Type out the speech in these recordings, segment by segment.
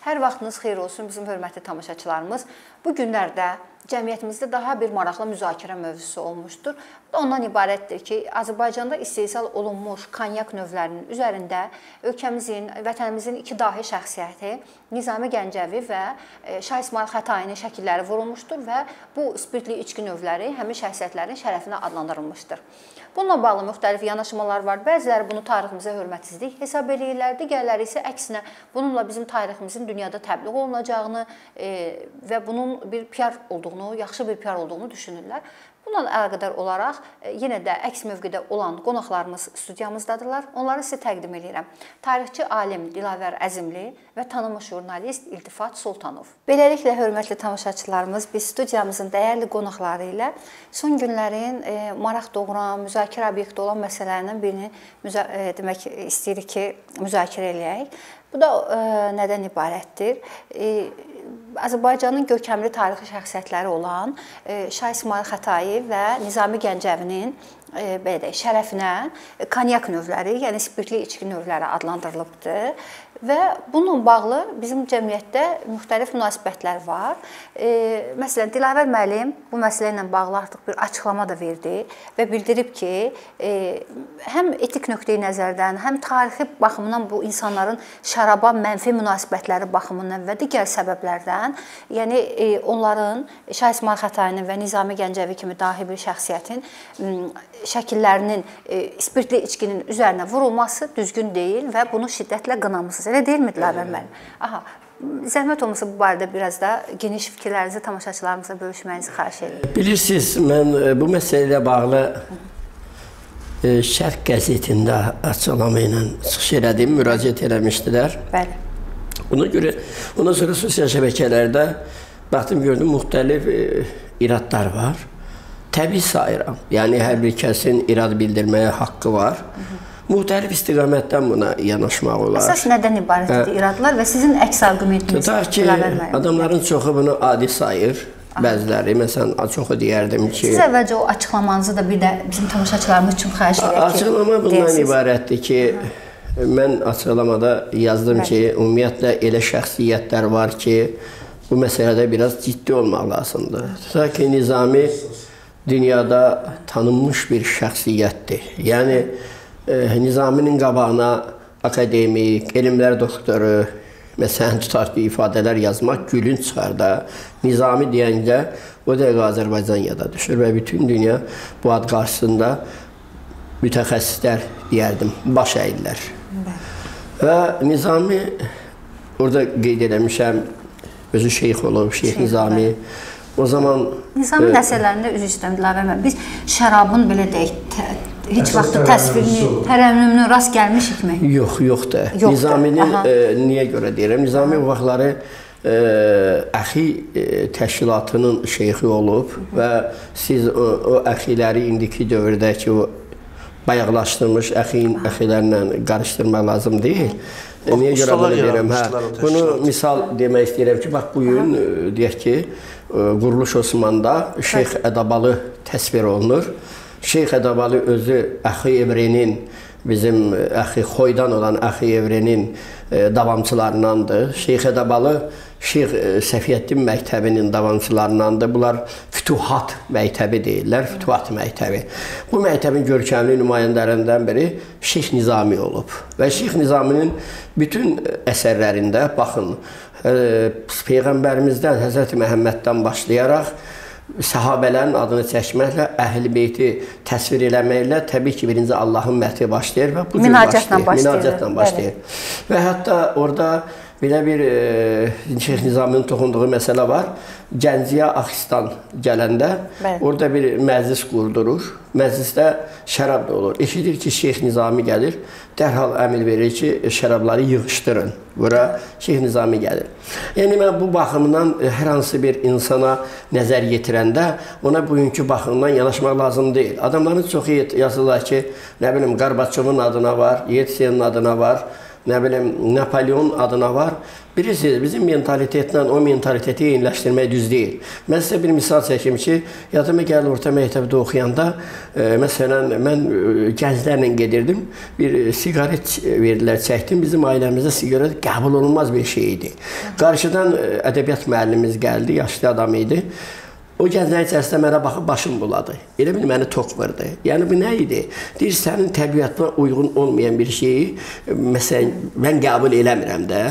Hər vaxtınız xeyir olsun bizim hörmətli tamaşaçılarımız. Bu günlərdə cəmiyyətimizdə daha bir maraqlı müzakirə mövzusu olmuşdur. Bu da ondan ibarətdir ki, Azərbaycanda istehsal olunmuş konyak növlərinin üzərində ölkəmizin, vətənimizin iki dahi şəxsiyyəti Nizami Gəncəvi və Şah İsmayıl Xətainin şəkilləri vurulmuşdur və bu spirtli içki növləri həmin şəxsiyyətlərin şərəfinə adlandırılmışdır. Bununla bağlı müxtəlif yanaşmalar var. Bəziləri bunu tariximizə hörmətsizlik hesab edirlər, digərləri isə əksinə bununla bizim tariximizin dünyada təbliğ olunacağını və bunun bir PR olduğunu, yaxşı bir PR olduğunu düşünürlər. Bununla əlaqədar olaraq yenə də əks mövqedə olan qonaqlarımız studiyamızdadırlar. Onları sizə təqdim edirəm. Tarixçi alim Dilavər Əzimli və tanınmış jurnalist İltifat Soltanov. Beləliklə, hörmətli tamaşaçılarımız, biz studiyamızın dəyərli qonaqları ilə son günlərin maraq doğuran, müzakirə obyekti olan məsələlərindən birini demək istəyirik ki, müzakirə eləyək. Bu da nədən ibarətdir? Azərbaycanın görkəmli tarixi şəxsiyyətləri olan Şah İsmayıl Xətai və Nizami Gəncəvinin belə deyək, şərəfinə konyak növləri, yəni spirtli içki növləri adlandırılıbdır. Və bununla bağlı bizim cəmiyyətdə müxtəlif münasibətlər var. Məsələn, Dilavər müəllim bu məsələ ilə bağlı artıq bir açıqlama da verdi və bildirib ki, həm etik nöqteyi nəzərdən, həm tarixi baxımından bu insanların şəraba mənfi münasibətləri baxımından və digər səbəblərdən, yəni onların Şah İsmayıl Xətainin və Nizami Gəncəvi kimi dahi bir şəxsiyyətin şəkillərinin spirtli içkinin üzərinə vurulması düzgün deyil və bunu şiddətlə qınamısınız. Elə deyilmi Dilavər müəllim? Aha, zəhmət olmasa bu barədə biraz da geniş fikirlərinizi tamaşaçılarımızla bölüşməyinizi xahiş edirəm. Bilirsiniz, mən bu məsələ ilə bağlı Şərq qəzetində açıqlama ilə çıxış elədim, müraciət eləmişdilər. Bəli. Ona görə, ondan sonra sosial şəbəkələrdə baxdım, gördüm, müxtəlif iradlar var. Təbii sayıram, yəni hər bir kəsin irad bildirməyə haqqı var. Müxtəlif istiqamətdən buna yanaşmaq olar. Əsas nədən ibarətdir iradlar və sizin əks arqumentiniz? Tutaq ki, adamların çoxu bunu adi sayır, bəziləri. Məsələn, çoxu deyərdim ki... Siz əvvəlcə o açıqlamanızı da bir də bizim tanışaçılarımız üçün xahiş edək ki... Açıqlama bundan ibarətdir ki, mən açıqlamada yazdım ki, ümumiyyətlə elə şəxsiyyətlər var ki, bu məsələdə biraz ciddi olmaq lazımdır. Tutaq ki, Nizami dünyada tanınmış bir şəxsiyyətdir. Yəni, Nizaminin qabağına akademik, elmlər doktoru, məsələn, tutarlı ifadələr yazmaq gülünc çıxar da, Nizami deyəndə o dəqiqə Azərbaycan yada düşür və bütün dünya bu ad qarşısında mütəxəssislər deyərdim, baş əyirlər. Və Nizami, orada qeyd eləmişəm, özü şeyx olub, Şeyx Nizami. O zaman... Nizamin əsərlərində üzü istəyəm, Dilavər müəllim. Biz şərabın belə deyək, heç vaxt təsvirini, tərənnümünü rast gəlmişikmi? Yox, yoxdur. Nizaminin, niyə görə deyirəm, Nizami bu vaxtları əxi təşkilatının şeyxi olub və siz o əxiləri indiki dövrdəki o bayaqlaşdırmış əxilərlə qarışdırmaq lazım deyil. Niyə görə bunu deyirəm? Bunu misal demək istəyirəm ki, bax, bugün deyək ki, Quruluş Osmanda Şeyh Ədəbali təsvir olunur. Şeyh Ədəbali özü Əxi Evrenin, bizim Əxi Xoydan olan Əxi Evrenin davamçılarındandır. Şeyh Ədəbali Şeyh Səfiyyətdin məktəbinin davamçılarındandır. Bunlar Fütuhat məktəbi deyirlər, Fütuhat məktəbi. Bu məktəbin görkəmli nümayəndələrindən biri Şeyh Nizami olub. Və Şeyh Nizaminin bütün əsərlərində, baxın, Peyğəmbərimizdən, Həzrəti Məhəmməddən başlayaraq səhabələrin adını çəkməklə, əhl-i beyti təsvir eləməklə təbii ki, birinci Allahın məthi başlayır və bu cür minacətlə başlayır. Və hətta orada belə bir Şeyx Nizaminin toxunduğu məsələ var. Gəncəyə Axistan gələndə orada bir məclis qurdurur. Məclisdə şərab da olur. Eşidir ki, Şeyx Nizami gəlir, dərhal əmir verir ki, şərabları yığışdırın. Bura Şeyx Nizami gəlir. Yəni, mən bu baxımdan hər hansı bir insana nəzər yetirəndə ona bugünkü baxımdan yanaşmaq lazım deyil. Adamların çoxu yazırlar ki, nə bilim, Qarbaçovun adına var, Yeltsin'in adına var. ne bileyim Napolyon adına var. Bilirsiniz bizim mentalitetlə o mentaliteti yeniləşdirmək düz deyil. Mən sizə bir misal çəkim ki, yadıma gəldi orta məktəbdə oxuyanda, məsələn, mən gənclərlə gedirdim, bir siqaret verdilər, çəkdim. Bizim ailəmizdə siqaret qəbul olunmaz bir şey idi. Qarşıdan ədəbiyyat müəllimimiz gəldi, yaşlı adam idi. O gənclərin içərisində mənə baxıb başım buladı. Elə bil məni tok vurdu. Yəni bu nə idi? Deyir, sənin təbiətına uyğun olmayan bir şeyi, məsələn, mən qəbul eləmirəm də.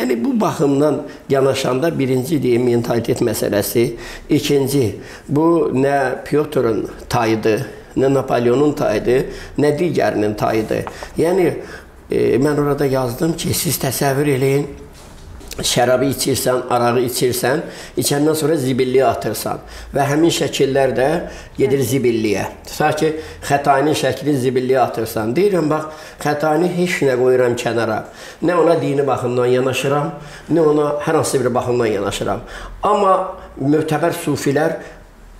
Yəni bu baxımdan yanaşanda birinci deyim mentalitet məsələsi, ikinci bu nə Pyotr'un tayıdır, nə Napoleon'un tayıdır, nə digərinin tayıdır. Yəni mən orada yazdım ki, siz təsəvvür eləyin. Şərabı içirsən, arağı içirsən, içəndən sonra zibilliyə atırsan və həmin şəkillər də gedir zibilliyə. Tutaq ki, Xətainin şəkli zibilliyə atırsan. Deyirəm, bax, Xətaini heç nə qoyuram kənara. Nə ona dini baxımdan yanaşıram, nə ona hər hansı bir baxımdan yanaşıram. Amma mötəbər sufilər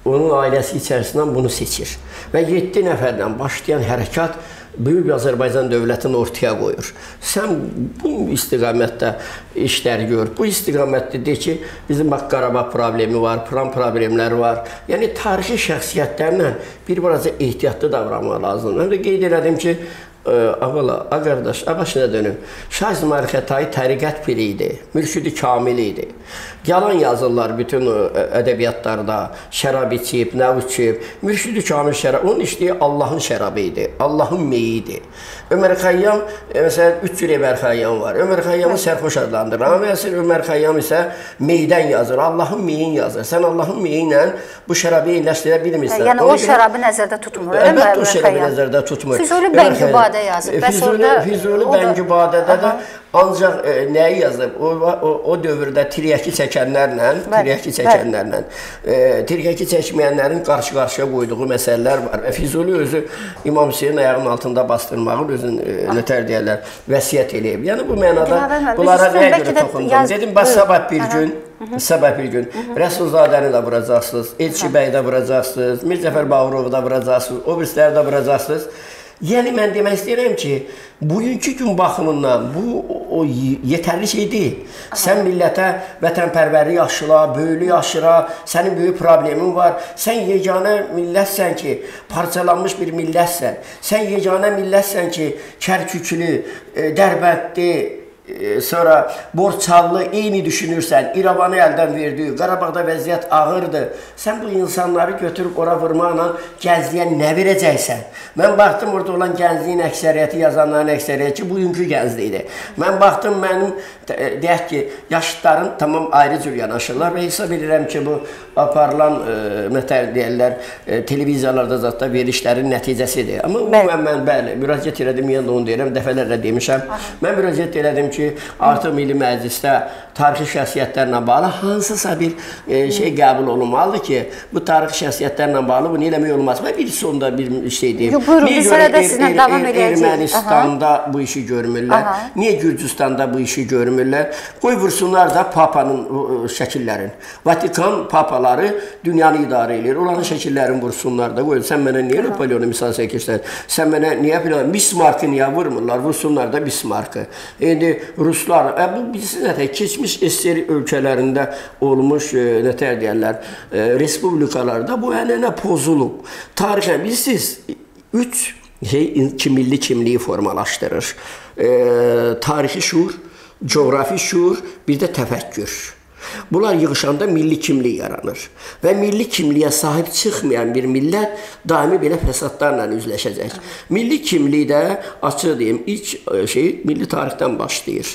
onun ailəsi içərisindən bunu seçir. Və 7 nəfərdən başlayan hərəkat Böyük Azərbaycan dövlətini ortaya qoyur. Sən bu istiqamətdə işlər gör. Bu istiqamətdə de ki, bizim bax Qarabağ problemi var, Pram problemləri var. Yəni tarixi şəxsiyyətlərlə bir balaca ehtiyatlı davranmaq lazımdır. Mən də qeyd elədim ki, Ağala, a qardaş, a başına dönüm. Şah İsmayıl Xətai təriqət piri idi, mürşidi kamil idi. Yalan yazırlar bütün ədəbiyyatlarda, şərab içib, nə içib. Mürşidi kamil şərab, onun içdiyi Allahın şərabı idi, Allahın meyi idi. Ömər Xayyam, məsələn, 3 cür Ömər Xayyam var. Ömər Xayyamı sərxoş adlandır. Ömər Xayyam isə meydən yazır, Allahın meyin yazır. Sən Allahın meyi ilə bu şərabı eyləşdirə bilmirsən. Yəni o şərabı nəzərdə tutmur, əlbəttə o şərabı nəzərdə tutmur. Fizuli Bəngübadə yazıb. Füzuli Bəngübadədə də ancaq nəyi yazıb? O dövrdə tiryəki çəkənlərlə, tiryəki çəkməyənlərin qarşı-qarşıya qoyduğu məsələlər var. Füzuli özü İmam Hüseyin ayağının altında bastırmağın özün nətər deyərlər, vəsiyyət eləyib. Yəni bu mənada bunlara nəyə görə toxundum? Dedim, bax, sabah bir gün Rəsulzadəni də vuracaqsınız, Elçi bəyi də vuracaqsınız, Mirzəfər Bağırovu da vuracaqsınız, o birisləri də vuracaqsınız. Yəni, mən demək istəyirəm ki, bugünkü gün baxımından bu yetərli şey deyil. Sən millətə vətənpərvərlik aşıla, böyülük aşıra, sənin böyük problemin var. Sən yeganə millətsən ki, parçalanmış bir millətsən. Sən yeganə millətsən ki, Kərküklü, Dərbətli, sonra Borçallı eyni düşünürsən, İrəvanı əldən verdiyi, Qarabağda vəziyyət ağırdır. Sən bu insanları götürüb ora vurmaqla gəncliyə nə verəcəksən? Mən baxdım, orada olan gəncliyin əksəriyyəti, yazanların əksəriyyəti bugünkü gəncliyidir. Mən baxdım, mənim, deyək ki, yaşlıların tamam ayrı cür yanaşırlar və hesab edirəm ki, bu aparılan, deyərlər, televiziyalarda zaten verilişlərin nəticəsidir. Amma mən müraciət elədim, yenə onu deyirəm, dəfələrlə demişəm. Mən müraciət elədim ki, artıq Milli Məclisdə tarixi şəxsiyyətlərlə bağlı hansısa bir şey qəbul olunmalıdır ki, bu tarixi şəxsiyyətlərlə bağlı bunu eləmək olmaz. Və bir sonda bir şey deyim. Niyə görə Ermənistanda bu işi görmürlər? Niyə Gürcüstanda bu işi görmürlər? Qoy vursunlar da papanın şəkillərin. Vatikan papaları dünyanı idarə edir. Onların şəkillərini vursunlar da. Sən mənə niyə Napoleonu misal çəkirsən? Sən mənə niyə Bismarckı niyə vurmurlar? Vursunlar da Bismarckı. İndi Ruslar, bu siz nətək, keçmiş SSR ölkələrində olmuş, nətər deyərlər, respublikalarda bu ənənə pozulub. Tarixə bilirsiniz, 3 milli kimliyi formalaşdırır. Tarixi şuur, coğrafi şuur, bir də təfəkkür. Bunlar yığışanda milli kimlik yaranır və milli kimliyə sahib çıxmayan bir millət daimi belə fəsadlarla üzləşəcək. Milli kimlik də, açıq deyim, ilk şey milli tarixdən başlayır.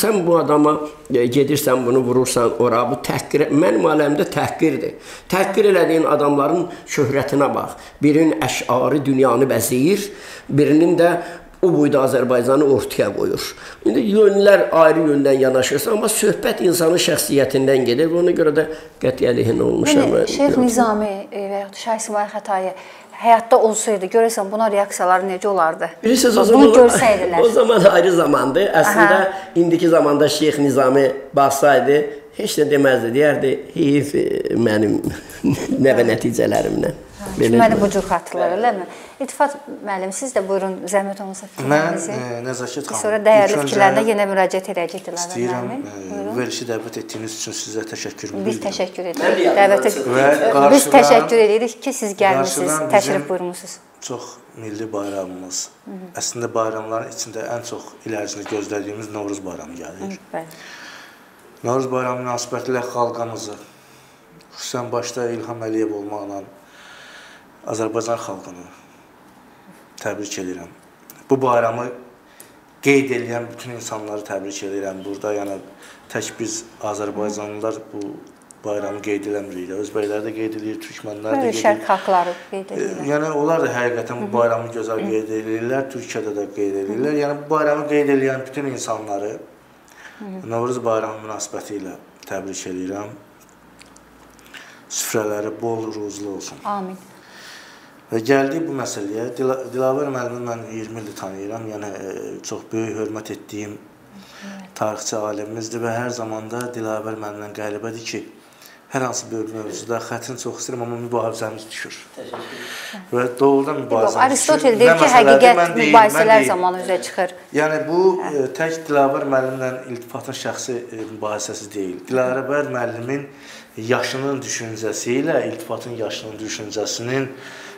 Sən bu adama gedirsən, bunu vurursan ora, bu təhqir, mənim aləmdə təhqirdir. Təhqir elədiyin adamların şöhrətinə bax. Birinin əşarı dünyanı bəzəyir, birinin də o boyda Azərbaycanı ortaya qoyur. İndi yönlər ayrı yöndən yanaşırsa, amma söhbət insanın şəxsiyyətindən gedir və ona görə də qəti əleyhinə olmuşam. Şeyx Nizami və yaxud Şah İsmayıl Xətai həyatda olsaydı, görəsən buna reaksiyaları necə olardı? Bunu görsəydilər. O zaman ayrı zamandı. Əslində, indiki zamanda Şeyx Nizami baxsaydı, heç nə deməzdi, deyərdi, heyif mənim... nəvə nəticələrimlə. Deməli, bu cür xatırlar, eləmi? İltifat müəllim, siz də buyurun, zəhmət olunsa fikrinizi. Mən Nəzakət xanım. Sonra dəyərli fikirlərinə yenə müraciət edəcək Dilavər müəllim. İstəyirəm, verilişi dəvət etdiyiniz üçün sizə təşəkkür edirik. Biz təşəkkür edirik. Biz təşəkkür edirik ki, siz gəlmişsiniz, təşrif buyurmuşsunuz. Çox milli bayramımız. Əslində, bayramların içində ən çox il ərzində gözlədiyimiz Novruz bayramı gəlir. Novruz bayramı münasibətilə xalqımızı, xüsusən başda İlham Əliyev olmaqla Azərbaycan xalqını təbrik edirəm. Bu bayramı qeyd edən bütün insanları təbrik edirəm. Burada yəni tək biz Azərbaycanlılar bu bayramı qeyd eləmirik. Özbəklər də qeyd edir, türkmənlər də qeyd edir. Şərq xalqları qeyd edirlər. Yəni onlar da həqiqətən bu bayramı gözəl qeyd edirlər, Türkiyədə də qeyd edirlər. Yəni bu bayramı qeyd edən bütün insanları Novruz bayramı münasibəti ilə təbrik edirəm. Süfrələri bol ruzlu olsun. Amin. Və gəldik bu məsələyə. Dilavər müəllimi mən 20 ildir tanıyıram. Yəni, çox böyük hörmət etdiyim tarixçi alimimizdir və hər zamanda Dilavər müəllimlə qəlibədir ki, hər hansı böyük mövzuda xətrin çox istəyirəm, amma mübarizəmiz düşür. Və doğrudan mübarizəmiz düşür. Aristotel deyir ki, həqiqət mübarizələr zamanı üzə çıxır. Yəni, bu tək Dilavər müəllimlə iltifatın şəxsi mübarizəsi deyil. Dilavər müəllimin yaşının düşüncəsi ilə iltifatın yaşının düşüncəsinin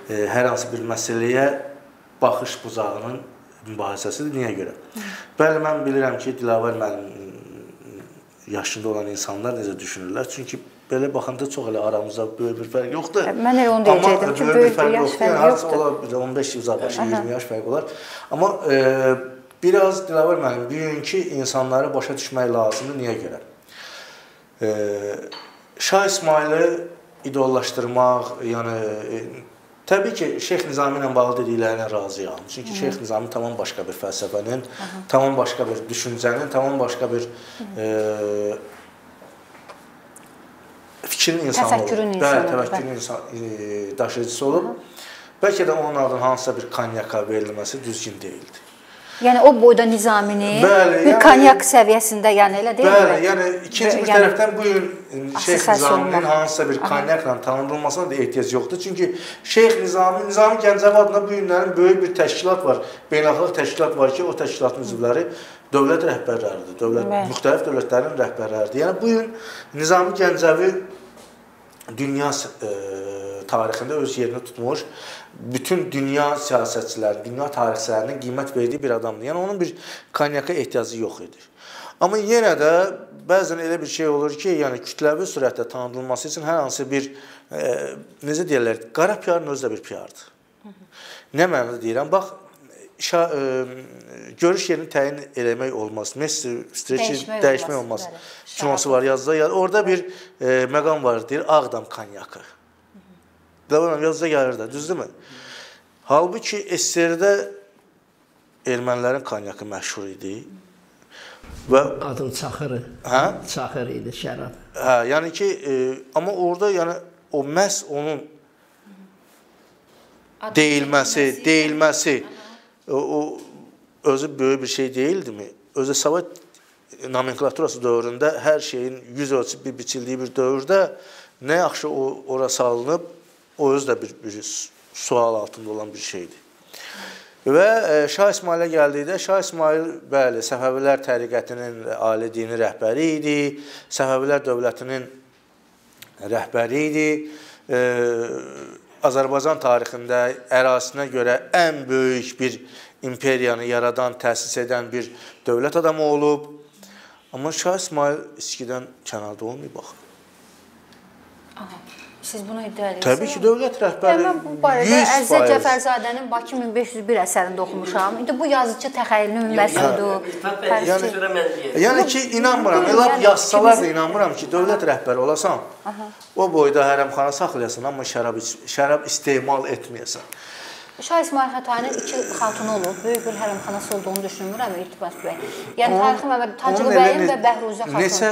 hər hansı bir məsələyə baxış bucağının mübahisəsidir. Niyə görə? Bəli, mən bilirəm ki, Dilavər müəllimin yaşında olan insanlar necə düşünürlər. Çünki belə baxanda çox elə aramızda böyük bir fərq yoxdur. Mən elə onu deyəcəkdim ki, böyük bir yaş fərq yoxdur. 15 il uzaqlaşır, 20 yaş fərq olar. Amma biraz Dilavər müəllim, bugünkü insanları başa düşmək lazımdır. Niyə görə? Şah İsmayılı idollaşdırmaq, yəni... Təbii ki, Şeyx Nizami ilə bağlı dediklərinə razıyam. Çünki Şeyx Nizami tamam başqa bir fəlsəfənin, tamam başqa bir düşüncənin, tamam başqa bir fikrin insanı olub. Təfəkkürün insanı daşıyıcısı olub. Bəlkə də onun adına hansısa bir kanyaka verilməsi düzgün deyildi. Yəni, o boyda Nizamini bir kanyak səviyyəsində, yəni elə deyil mi? Bəli, yəni ikinci bir tərəfdən bugün Şeyx Nizaminin hansısa bir kanyakla tanınılmasına da ehtiyac yoxdur. Çünki Şeyx Nizami, Nizami Gəncəvi adına bu günlərin böyük bir təşkilat var, beynəlxalq təşkilat var ki, o təşkilatın üzvləri dövlət rəhbərləridir, müxtəlif dövlətlərin rəhbərləridir. Yəni, bu gün Nizami Gəncəvi dünya tarixində öz yerini tutmuş, bütün dünya siyasətçilərin, dünya tarixçilərinin qiymət verdiyi bir adamdır. Yəni, onun bir kanyaka ehtiyacı yox idi. Amma yenə də bəzən elə bir şey olur ki, yəni kütləvi sürətlə tanıdılması üçün hər hansı bir, necə deyirlər, qara piyarın özü də bir piyardır. Nə mənada deyirəm? Bax, görüş yerini təyin eləmək olmaz, mesele dəyişmək olmaz. Cüması var, yazıda. Orada bir məqam var, deyir, Ağdam kanyakı. Dilavər yazıca gəlir də, düzdür mü? Halbuki SSR-də ermənilərin kanyakı məşhur idi. Adım çaxırı. Hə? Çaxır idi, şərab. Hə, yəni ki, amma orada o məhz onun deyilməsi, o özü böyük bir şey deyildi mi? Özü Sovet nomenklaturası dövründə hər şeyin yüz ölçüb bir biçildiyi bir dövrdə nə yaxşı ora salınıb, o özü də bir sual altında olan bir şeydir. Və Şah İsmayıla gəldikdə, Şah İsmayıl, bəli, Səfəvilər təriqətinin ali dini rəhbəri idi, Səfəvilər dövlətinin rəhbəri idi. Azərbaycan tarixində ərasinə görə ən böyük bir imperiyanı yaradan, təsis edən bir dövlət adamı olub. Amma Şah İsmayıl içkidən kənarda olmayıb, baxın. Siz buna iddia edirsiniz? Təbii ki, dövlət rəhbəri 100%. Bu barədə Əzizə Cəfərzadənin Bakı 1501 əsərində oxumuşam. İndi bu yazıcı təxəyyülünün məhsudur. Yəni ki, inanmıram, elab yazsalar da inanmıram ki, dövlət rəhbəri olasam, o boyda hərəmxana saxlayasan, amma şərab istehmal etməyəsən. Şah İsmayıl Xətayinin 2 xatunu olub, böyük bir hərəmxanası olduğunu düşünmürəm, İltifat bəy. Yəni, Tacıqı bəyin və Bəhruzə xatunu. Neçə,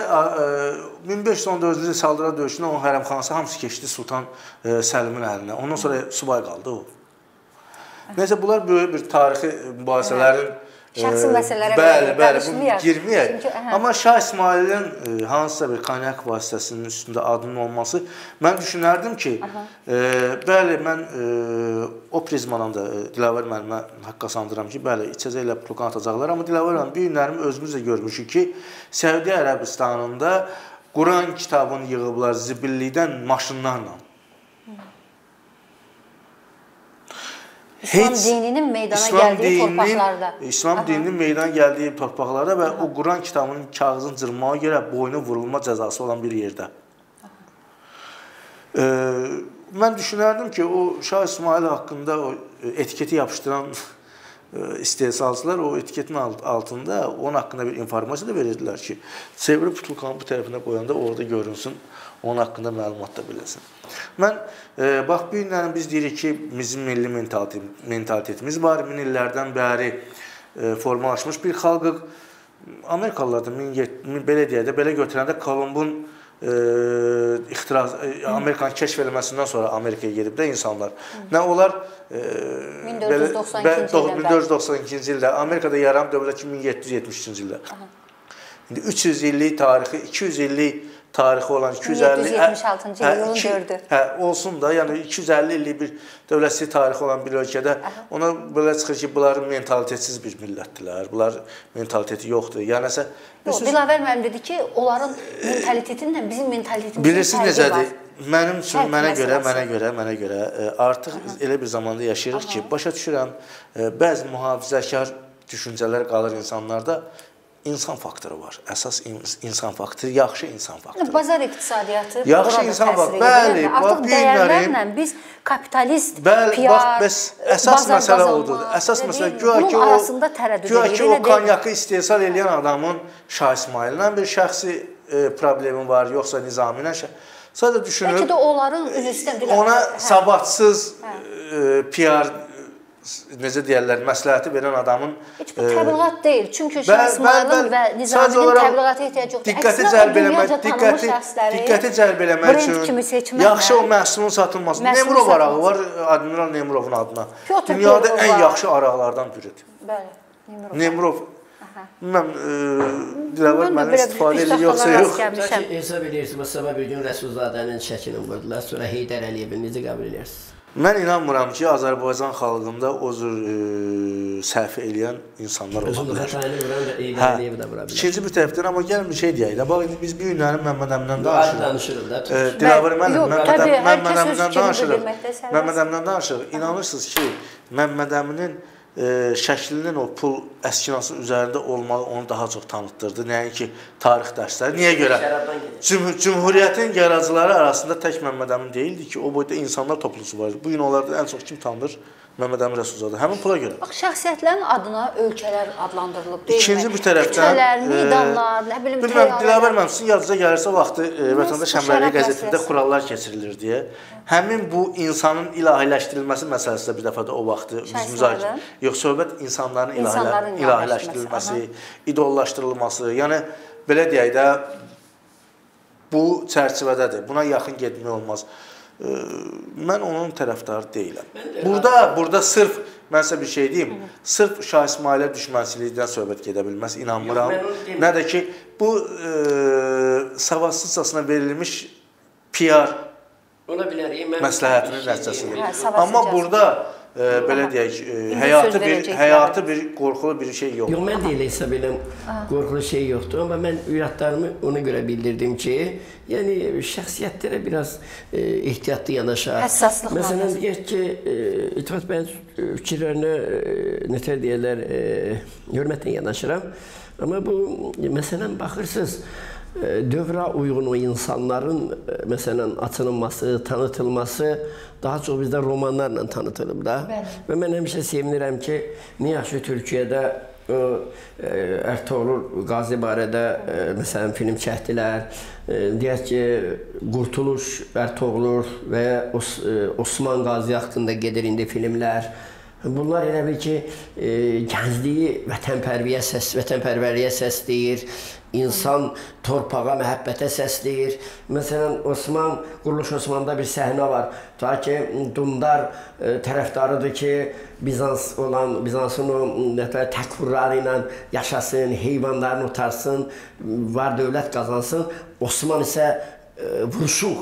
1514-cü Saldıra döyüşündə onun hərəmxanası hamısı keçdi Sultan Səlimin əlinə. Ondan sonra subay qaldı o. Neçə, bunlar böyük bir tarixi mübahisələrin Şəxsi məsələlərə girməyək. Amma Şah İsmailin hansısa bir konyak vasitəsinin üstündə adının olması, mən düşünərdim ki, bəli, mən o prizmadan da Dilavər müəllimə haqqa sandıram ki, bəli, içəcək ilə plukan atacaqlar. Amma Dilavər müəllim, bir günlərimi özümüz də görmüşük ki, Səudiyyə Ərəbistanında Quran kitabını yığıblar zibillikdən maşınlarla. İslam dininin meydana gəldiyi torpaqlarda. İslam dininin meydana gəldiyi torpaqlarda və o Quran kitabının kağızını cırmağa görə boynu vurulma cəzası olan bir yerdə. Mən düşünərdim ki, o Şah İsmail haqqında o etiketi yapışdıran istehsalçılar o etiketin altında onun haqqında bir informasiya da verirdilər ki, çevirib butulkanı bu tərəfinə qoyanda orada görünsün, onun haqqında məlumat da biləsin. Mən, bax, bu günlərin biz deyirik ki, bizim milli mentalitetimiz var, min illərdən bəri formalaşmış bir xalqıq. Amerikalılarda, belə götürəndə Kolumbun Amerikanı keşf edilməsindən sonra Amerikaya gedib də insanlar. Nə onlar 1492-ci ildə, Amerikada yaran dövlət ki 1773-cü ildə. 300 illik tarixi, 200 illik tarixi olan 1776-cı ilini gördü. Olsun da, yəni 250 illik bir dövlətçi tarixi olan bir ölkədə ona belə çıxır ki, bunlar mentalitetisiz bir millətdirlər, bunlar mentaliteti yoxdur. Dilavər müəllim dedi ki, onların mentalitetinlə bizim mentalitetimizin fərqi var. Bilirsiniz necədir? Mənim üçün, mənə görə artıq elə bir zamanda yaşayırıq ki, başa düşürəm, bəzi mühafizəkar düşüncələr qalır insanlarda. İnsan faktoru var. Əsas insan faktoru, yaxşı insan faktoru. Bazar iqtisadiyyatı burada təsir edir. Artıq dəyərlərlə biz kapitalist, PR, əsas məsələ odur. Əsas məsələ, güya ki, o kanyakı istehsal edən adamın Şah İsmaillə bir şəxsi problemi var, yoxsa Nizami ilə şəxsi. Sadəcə düşünür, bəlkə də onların üzüstədirlər. Ona savadsız PR, necə deyərlər, məsləhəti verən adamın... Heç bu təbliğat deyil, çünki Şah İsmailin və Nizaminin təbliğata ehtiyac yoxdur. Diqqəti cəlb eləmək üçün yaxşı o məhsulun satılmasın. Nemrov arağı var, Admiral Nemrovun adına. Dünyada ən yaxşı araqlardan biridir. Bəli, Nemrov. Bilməm, Dilavər müəllim istifadə edir, yoxsa yox. Hesab edirsiniz, məsələn, bir gün Resulzadənin şəkilini qoydular, sonra Heydər Əliyevin necə qəbul edirsiniz? Mən inanmıram ki, Azərbaycan xalqında o cür səhv eləyən insanlar ola bilər. İkinci bir tərəfdən, amma gəlin bir şey deyək. Bax, biz bir günlərin Məhməd Əmindən danışırıq. Dilavər müəllim, Məhməd Əmindən danışırıq. İnanırsınız ki, Məhməd Əminin şəklinin o pul əskinası üzərində olmağı onu daha çox tanıtdırdı. Nəinki tarix dərsləri. Niyə görə? Cümhuriyyətin yaracıları arasında tək Məhməd Əmin deyildi ki, o boyda insanlar toplulusu var. Bugün onlarda ən çox kim tanınır? Məhməd Əmin Resulzade. Həmin pula görə. Bax, şəxsiyyətlərin adına ölkələr adlandırılıb, deyil mi? İkinci bir tərəfdən... Ölkələr, meydanlar, nə bilim... Bilməm, Dilavər müəllim, sizin yadınıza gəlirsə vaxtı Vətəndaş Həmrəliyə qəzetində kurallar keçirilir deyə. Həmin bu insanın ilahiləşdirilməsi məsələsi də bir dəfə də o vaxtı biz müzakirə. Yox, söhbət insanların ilahiləşdirilməsi, idollaşdırılması. Yəni, belə deyək də, bu çərçivədədir. Buna yaxın getmək olmaz. Mən onun tərəfdarı deyiləm. Burada sırf, mən sizə bir şey deyim, sırf Şah İsmailə düşmənçilikdən söhbət gedə bilməz, inanmıram. Nə də ki, bu savadsızcasına verilmiş PR məsləhətinin nəticəsidir. Amma burada, belə deyək, həyatı bir qorxulu bir şey yoxdur. Yox, mən deyilə hesab edəm, qorxulu şey yoxdur. Amma mən üyadlarımı ona görə bildirdim ki, yəni şəxsiyyətlərə biraz ehtiyatlı yanaşaq. Həssaslıqla. Məsələn, deyək ki, İltifat bəyin fikirlərinə, nətər deyərlər, hörmətlə yanaşıram. Amma bu, məsələn, baxırsınız, dövrə uyğun o insanların, məsələn, açılması, tanıtılması daha çox bizdə romanlarla tanıtılıb da. Və mən həmişə sevinirəm ki, niyə ki, Türkiyədə Ertuğrul Qazi barədə, məsələn, film çəkdilər, deyək ki, Qurtuluş Ertuğrul və Osman Qazi haqqında gedir indi filmlər. Bunlar elə bil ki, gəncliyi vətənpərvərliyə səsləyir, İnsan torpağa, məhəbbətə səsləyir. Məsələn, Osman, Quruluş Osman'da bir səhnə var. Ta ki, Dundar tərəfdarıdır ki, Bizansın o təkvurları ilə yaşasın, heyvanlarını utarsın, var dövlət qazansın. Osman isə vuruşuq,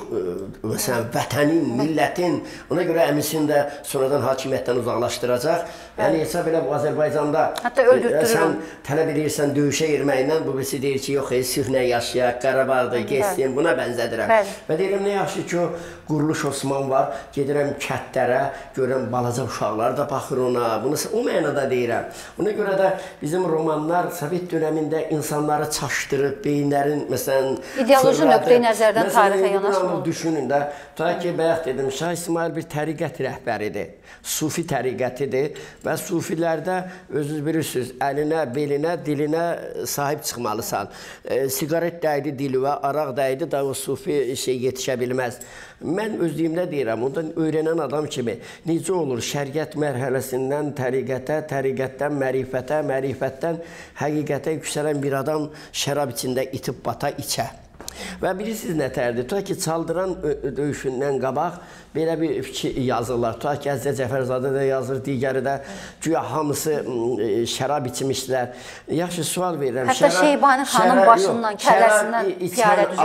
məsələn, vətənin, millətin, ona görə əmisini də sonradan hakimiyyətdən uzaqlaşdıracaq. Yəni, hesab elə bu Azərbaycanda sən tələb edirsən döyüşə girməklə, bu birisi deyir ki, yox, sülhlə yaşayaq, Qarabağda geçsin, buna bənzədirəm. Və deyirəm, nə yaxşı ki, Quruluş Osman var, gedirəm kətlərə, görəm, balaca uşaqlar da baxır ona, bunu o mənada deyirəm. Ona görə də bizim romanlar Sovet dönəmində insanları çaşdırıb, beyinlərin, məsələn, ideoloji nöqteyi nəzərdən tarixə yanaşmalı. Düşünün də, ta ki, bayaq dedim, Şah İsmayıl bir təriqət rəhbəridir, sufi təriqətidir və sufilərdə özünüz bilirsiniz, əlinə, belinə, dilinə sahib çıxmalısan. Siqaret dəydi dilinə, araq dəydi da o sufi şey yetişə bilməz. Mən özlüyümdə deyirəm, ondan öyrənən adam kimi necə olur şəriət mərhələsindən təriqətə, təriqətdən mərifətə, mərifətdən həqiqətə yüksələn bir adam şərab içində itib bata içə. Və bilirsiniz nətərdir, tutaq ki, Çaldıran döyüşündən qabaq belə bir fikir yazırlar. Tutaq ki, Əzizə Cəfərzadə də yazır, digəri də güya hamısı şərab içmişlər. Yaxşı, sual verirəm. Hətta Şeybani xanım başından, kələsindən piyara düzəltdirilməsinə.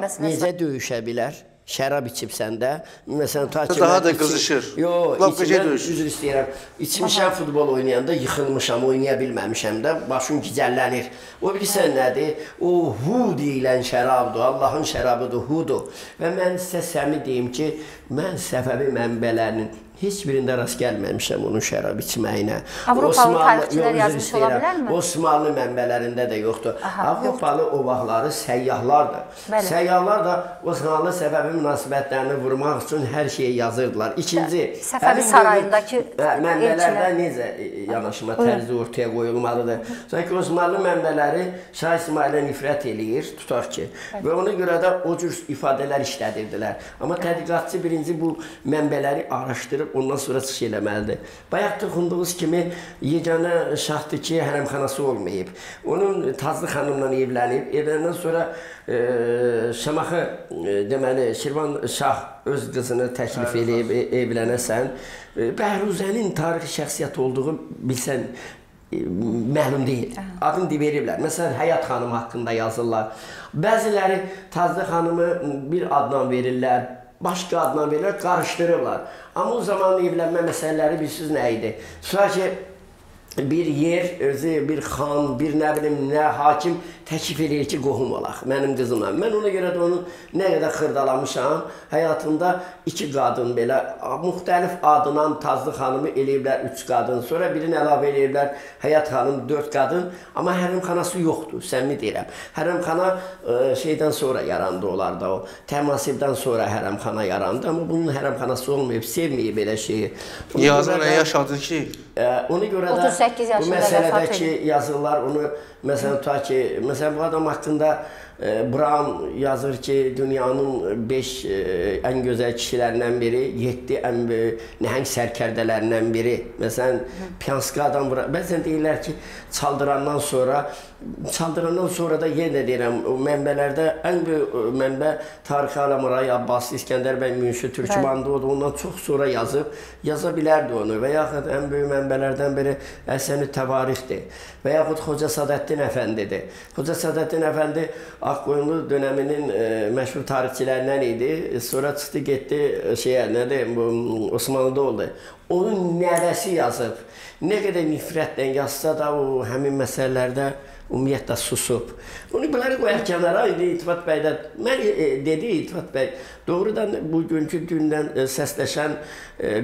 Şərab içən adam necə döyüşə bilər? Şərab içibsən də, məsələn, ta ki... Daha da qızışır. Yox, içimdən üzr istəyirəm. İçmişəm futbol oynayanda, yıxılmışam, oynaya bilməmişəm də, başım gicəllənir. O bilirsən nədir? O, hu deyilən şərabdır, Allahın şərabıdır, hudur. Və mən sizə səmi deyim ki, mən Səfəvi mənbələrinin heç birində rast gəlməmişəm onun şərab içməyinə. Avropalı tarixçilər yazmış ola bilərmi? Osmanlı mənbələrində də yoxdur. Avropalı ovaqları səyyahlardır. Səyyahlar da Osmanlı Səfəvi münasibətlərini vurmaq üçün hər şeyi yazırdılar. İkinci, Səfəvi sarayındakı mənbələrdə necə yanaşma tərzi ortaya qoyulmalıdır? Sanki Osmanlı mənbələri Şah İsmayıla nifrət eləyir, tutaq ki. Və ona görə də o cür ifadələr işlədirdilər. Amma tədqiqatçı birinci bu mənbələri araşdırıb ondan sonra çıxış eləməlidir. Bayaq toxunduğunuz kimi yeganə şahdır ki, hərəmxanası olmayıb. Onun Tazlı xanımla evlənib. Evləndən sonra Şamaxı, deməli, Şirvan şah öz qızını təklif eləyib evlənəsən. Bəhruzənin tarixi şəxsiyyət olduğu bilsən, məhlum deyil. Adını veriblər. Məsələn, Həyat xanım haqqında yazırlar. Bəziləri Tazlı xanımı bir addan verirlər. Başqa adına verirlər, qarışdırırlar. Amma o zaman evlənmə məsələləri bilirsiniz nə idi? Tutaq ki, bir yer, özü bir xan, bir nə bilim, nə hakim təklif eləyir ki, qohum olaq mənim qızımla. Mən ona görə də onu nə qədər xırdalamışam, həyatımda iki qadın belə, müxtəlif adınan Tazlı xanımı eləyiblər 3 qadın, sonra birini əlavə eləyiblər Həyat xanım 4 qadın, amma hərəmxanası yoxdur, səmimi deyirəm. Hərəmxana şeydən sonra yarandı onlarda o, təmasibdən sonra hərəmxana yarandı, amma bunun hərəmxanası olmayıb, sevməyib belə şeyi. Yazan nə yaşadı ki? Ona görə də bu məsələdəki yazırlar onu, məsələn, tutaq ki, məsələn, bu adam haqqında Brown yazır ki, dünyanın 5 ən gözəl kişilərindən biri, 7 ən nəhəng sərkərdələrindən biri. Məsələn, Piyanski adam, bəzən deyirlər ki, Çaldırandan sonra da yenə deyirəm, mənbələrdə ən böyük mənbə Tarıkı Alam Rayy, Abbas İskender Bey, Münsü Türkman'da o da ondan çox sonra yaza bilərdi onu və yaxud ən böyük mənbələrdən biri Esen-i Veyahut'dir və yaxud Hoca Sadettin Efendidir. Hoca Sadettin Efendi Ağqoyunlu dönəminin məşhur tarixçilərindən idi. Sonra çıxdı, getdi, Osmanlıda oldu. Onun nəvəsi yazıb. Nə qədər nifrətlə yazsa da o həmin məsələlərdə ümumiyyətlə susub. Bunu bunları qoyaq kənara, İltifat bəy də dedi, İltifat bəy, doğrudan bugünkü gündən səsləşən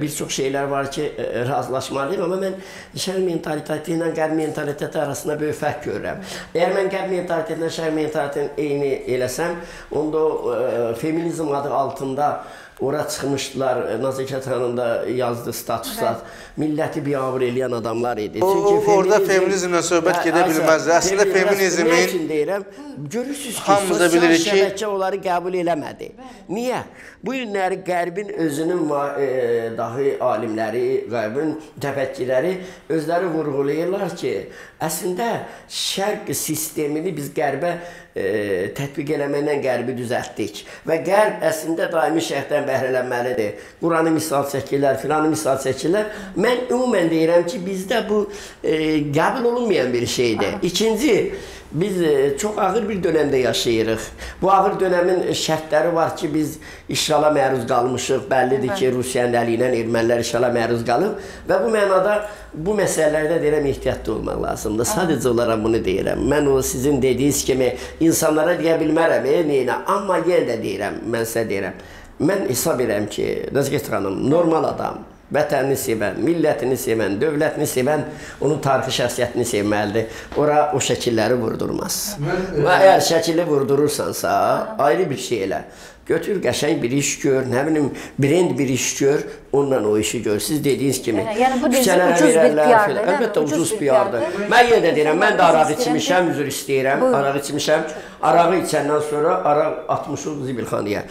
bir çox şeylər var ki, razılaşmalıyım, amma mən şərq mentaliteti ilə qərb mentaliteti arasında böyük fərq görürəm. Əgər mən qərb mentalitetindən şərq mentalitinin eyni eləsəm, onda o feminizm adı altında Ora çıxmışdılar, Naziket Hanım da yazdı statuslar. Milləti biabır eləyən adamlar idi. Çünki orada feminizmlə söhbət gedə bilməzdi. Əslində feminizmin... Nə üçün deyirəm? Görürsünüz ki, sosial şəbəkə onları qəbul eləmədi. Niyə? Bu günləri qərbin özünün dahi alimləri, qərbin təfəkkirləri özləri vurğulayırlar ki, əslində şərq sistemini biz qərbə tətbiq eləməklə qərbi düzəltdik və qərb əslində daimi şərqdən bəhrələnməlidir. Quranı misal çəkirlər, filanı misal çəkirlər. Mən ümumən deyirəm ki, bizdə bu qəbul olunmayan bir şeydir. İkinci, biz çox ağır bir dönəmdə yaşayırıq. Bu ağır dönəmin şərtləri var ki, biz işğala məruz qalmışıq. Bəllidir ki, Rusiyanın əli ilə ermənilər işğala məruz qalıb və bu mənada bu məsələlərdə deyirəm, ehtiyatlı olmaq lazımdır. Sadəcə olaraq bunu deyirəm. Mən o sizin dediyiniz kimi insanlara deyə bilmərəm, neyinə. Amma yenə də deyirəm, mən sizə deyirəm. Mən hesab edirəm ki, Naziket xanım, normal adam, vətənini sevən, millətini sevən, dövlətini sevən, onun tarixi şəxsiyyətini sevməlidir. Ora o şəkilləri vurdurmaz. Və əgər şəkili vurdurursansa, ayrı bir şeylə. Götür, qəşəng bir iş gör, nə bilim, brend bir iş gör, onunla o işi gör. Siz dediyiniz kimi, küçələrə verərlər, əlbəttə ucuz piyardır. Mən yenə deyirəm, mən də arağı içmişəm, üzr istəyirəm, arağı içmişəm. Arağı içəndən sonra araq atmışıq Zibilxaniyə.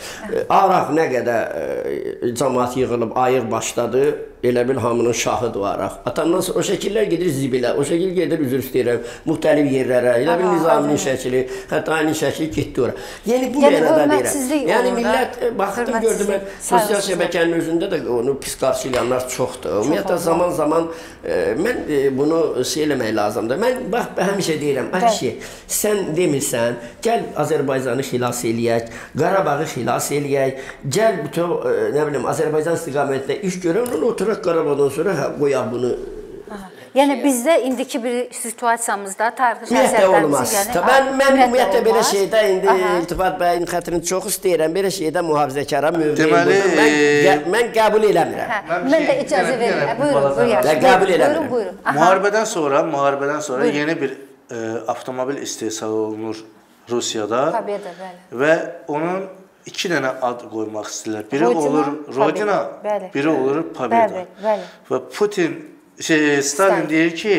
Araq nə qədər cəmaat yığılıb, ayıq başladı. Elə bil hamının şahı duaraq. Atamdan sonra o şəkillər gedir zibilə, o şəkil gedir üzr istəyirəm, müxtəlif yerlərə, elə bil Nizaminin şəkili, hətta ayının şəkili getdi ora. Yəni, bu mənada deyirəm. Yəni, millət, baxdım, gördüm, sosial şəbəkənin özündə də onu pis qarşılayanlar çoxdur. Ümumiyyətlə, zaman-zaman mən bunu eləmək lazımdır. Mən, bax, həmişə deyirəm, Ayşe, sən demirsən, gəl Azərbaycanı xilas eləyək, Qarabağı xilas eləyək, gəl bütün, nə biləm, Azərbaycan istiqamətində iş görəm, onu oturaq Qarabağdan sonra qoyaq bunu. Yəni, bizdə indiki bir situasiyamızda tarixi şəxsiyyətlərimizi... Mən ümumiyyətlə belə şeydə indi İltifat bəyin xətrini çox istəyirəm, belə şeydə mühafizəkara mövqeyim. Mən qəbul eləmirəm. Mən də icazə verirəm. Buyurun, buyurun. Müharibədən sonra yeni bir avtomobil istehsal olunur Rusiyada və onun 2 dənə ad qoymaq istəyirlər. Biri olur Rodina, biri olur Pobeda. Və Putin, Stalin deyir ki,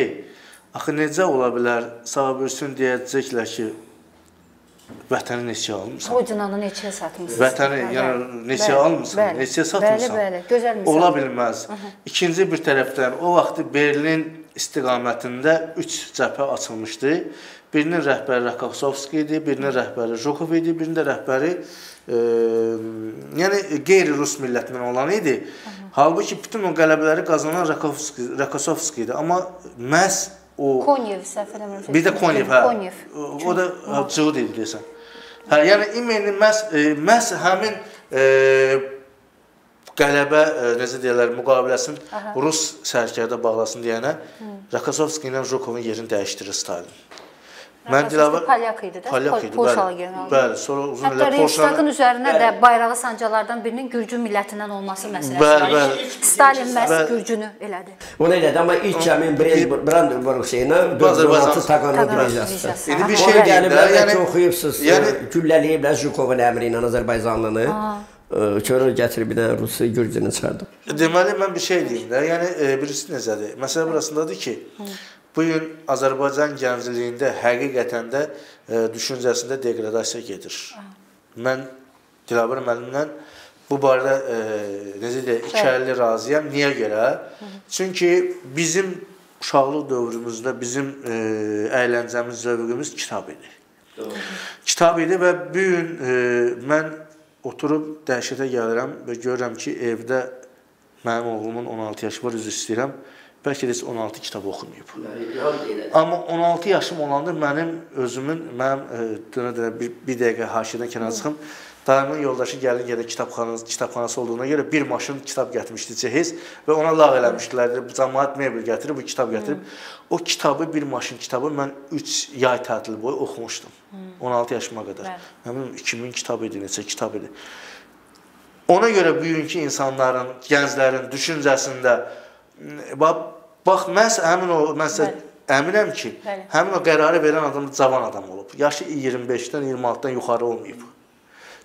axı necə ola bilər, sağ bilsin deyəcəklər ki, vətəni neçə almışsan? Rodinanı neçə satmışsan? Vətəni neçə almışsan, neçə satmışsan? Ola bilməz. İkinci bir tərəfdən, o vaxtı Berlin istiqamətində 3 cəbhə açılmışdı. Birinin rəhbəri Rokossovski idi, birinin rəhbəri Jukov idi, birinin də rəhbəri yəni qeyri-rus millətindən olan idi. Halbuki bütün o qələbələri qazanan Rokossovski idi. Amma məhz o... Konyev, səhvələm rəhbəri. Bir də Konyev, hə. O da cıvıd idi, deyəsən. Hə, yəni imeyni məhz həmin qələbə, necə deyərlər, müqabiləsini rus sərkərdə bağlasın deyənə Rokossovski ilə Jukovun yerini dəyişdirir Stalin. Polyak idi də, Polşalı gələn oldu. Hətta Reyştaqın üzərinə də bayrağı sancalardan birinin Gürcü millətindən olması məsələsi. Stalin məhz Gürcünü elədi. O nə elədi, amma ilk kəmin Brandenburg şeyinə 416 taqanlı diviziyası. Onu gəliblər, bəlkə oxuyubsuz, gülləliyiblər Jukovun əmri ilə Azərbaycanlını. Körür gətirib bir dənə Rusu Gürcünü çıxardım. Deməli, mən bir şey deyim də, yəni birisi necədir? Məsələ burasındadır ki, bugün Azərbaycan gəncliyində həqiqətən də düşüncəsində deqradasiya gedir. Mən Dilavər müəllimlə bu barədə necə deyək, iki əlli razıyam. Niyə görə? Çünki bizim uşaqlıq dövrümüzdə bizim əyləncəmiz, zövqümüz kitab idi. Kitab idi və bugün mən oturub dəhşətə gəlirəm və görürəm ki, evdə mənim oğlumun 16 yaşı var, üzr istəyirəm. Bəlkə də heç 16 kitab oxumayıb. Amma 16 yaşım olandır mənim özümün, bir dəqiqə haşirdən kənara çıxım, daimən yoldaşı gəlin yerdə kitabxanası olduğuna görə bir maşın kitab gətirmişdi cehiz və ona lağ eləmişdilərdir, cəmaət mebel gətirib, bu kitab gətirib. O kitabı, bir maşın kitabı mən 3 yay tətili boyu oxumuşdum, 16 yaşıma qədər. Həmin 2000 kitab idi, neçə kitab idi. Ona görə bugünkü insanların, gənclərin düşüncəsində bax, məhz həmin o, mən sizə əminəm ki, həmin o qərarı verən adam cavan adam olub. Yaşı 25-dən, 26-dan yuxarı olmayıb.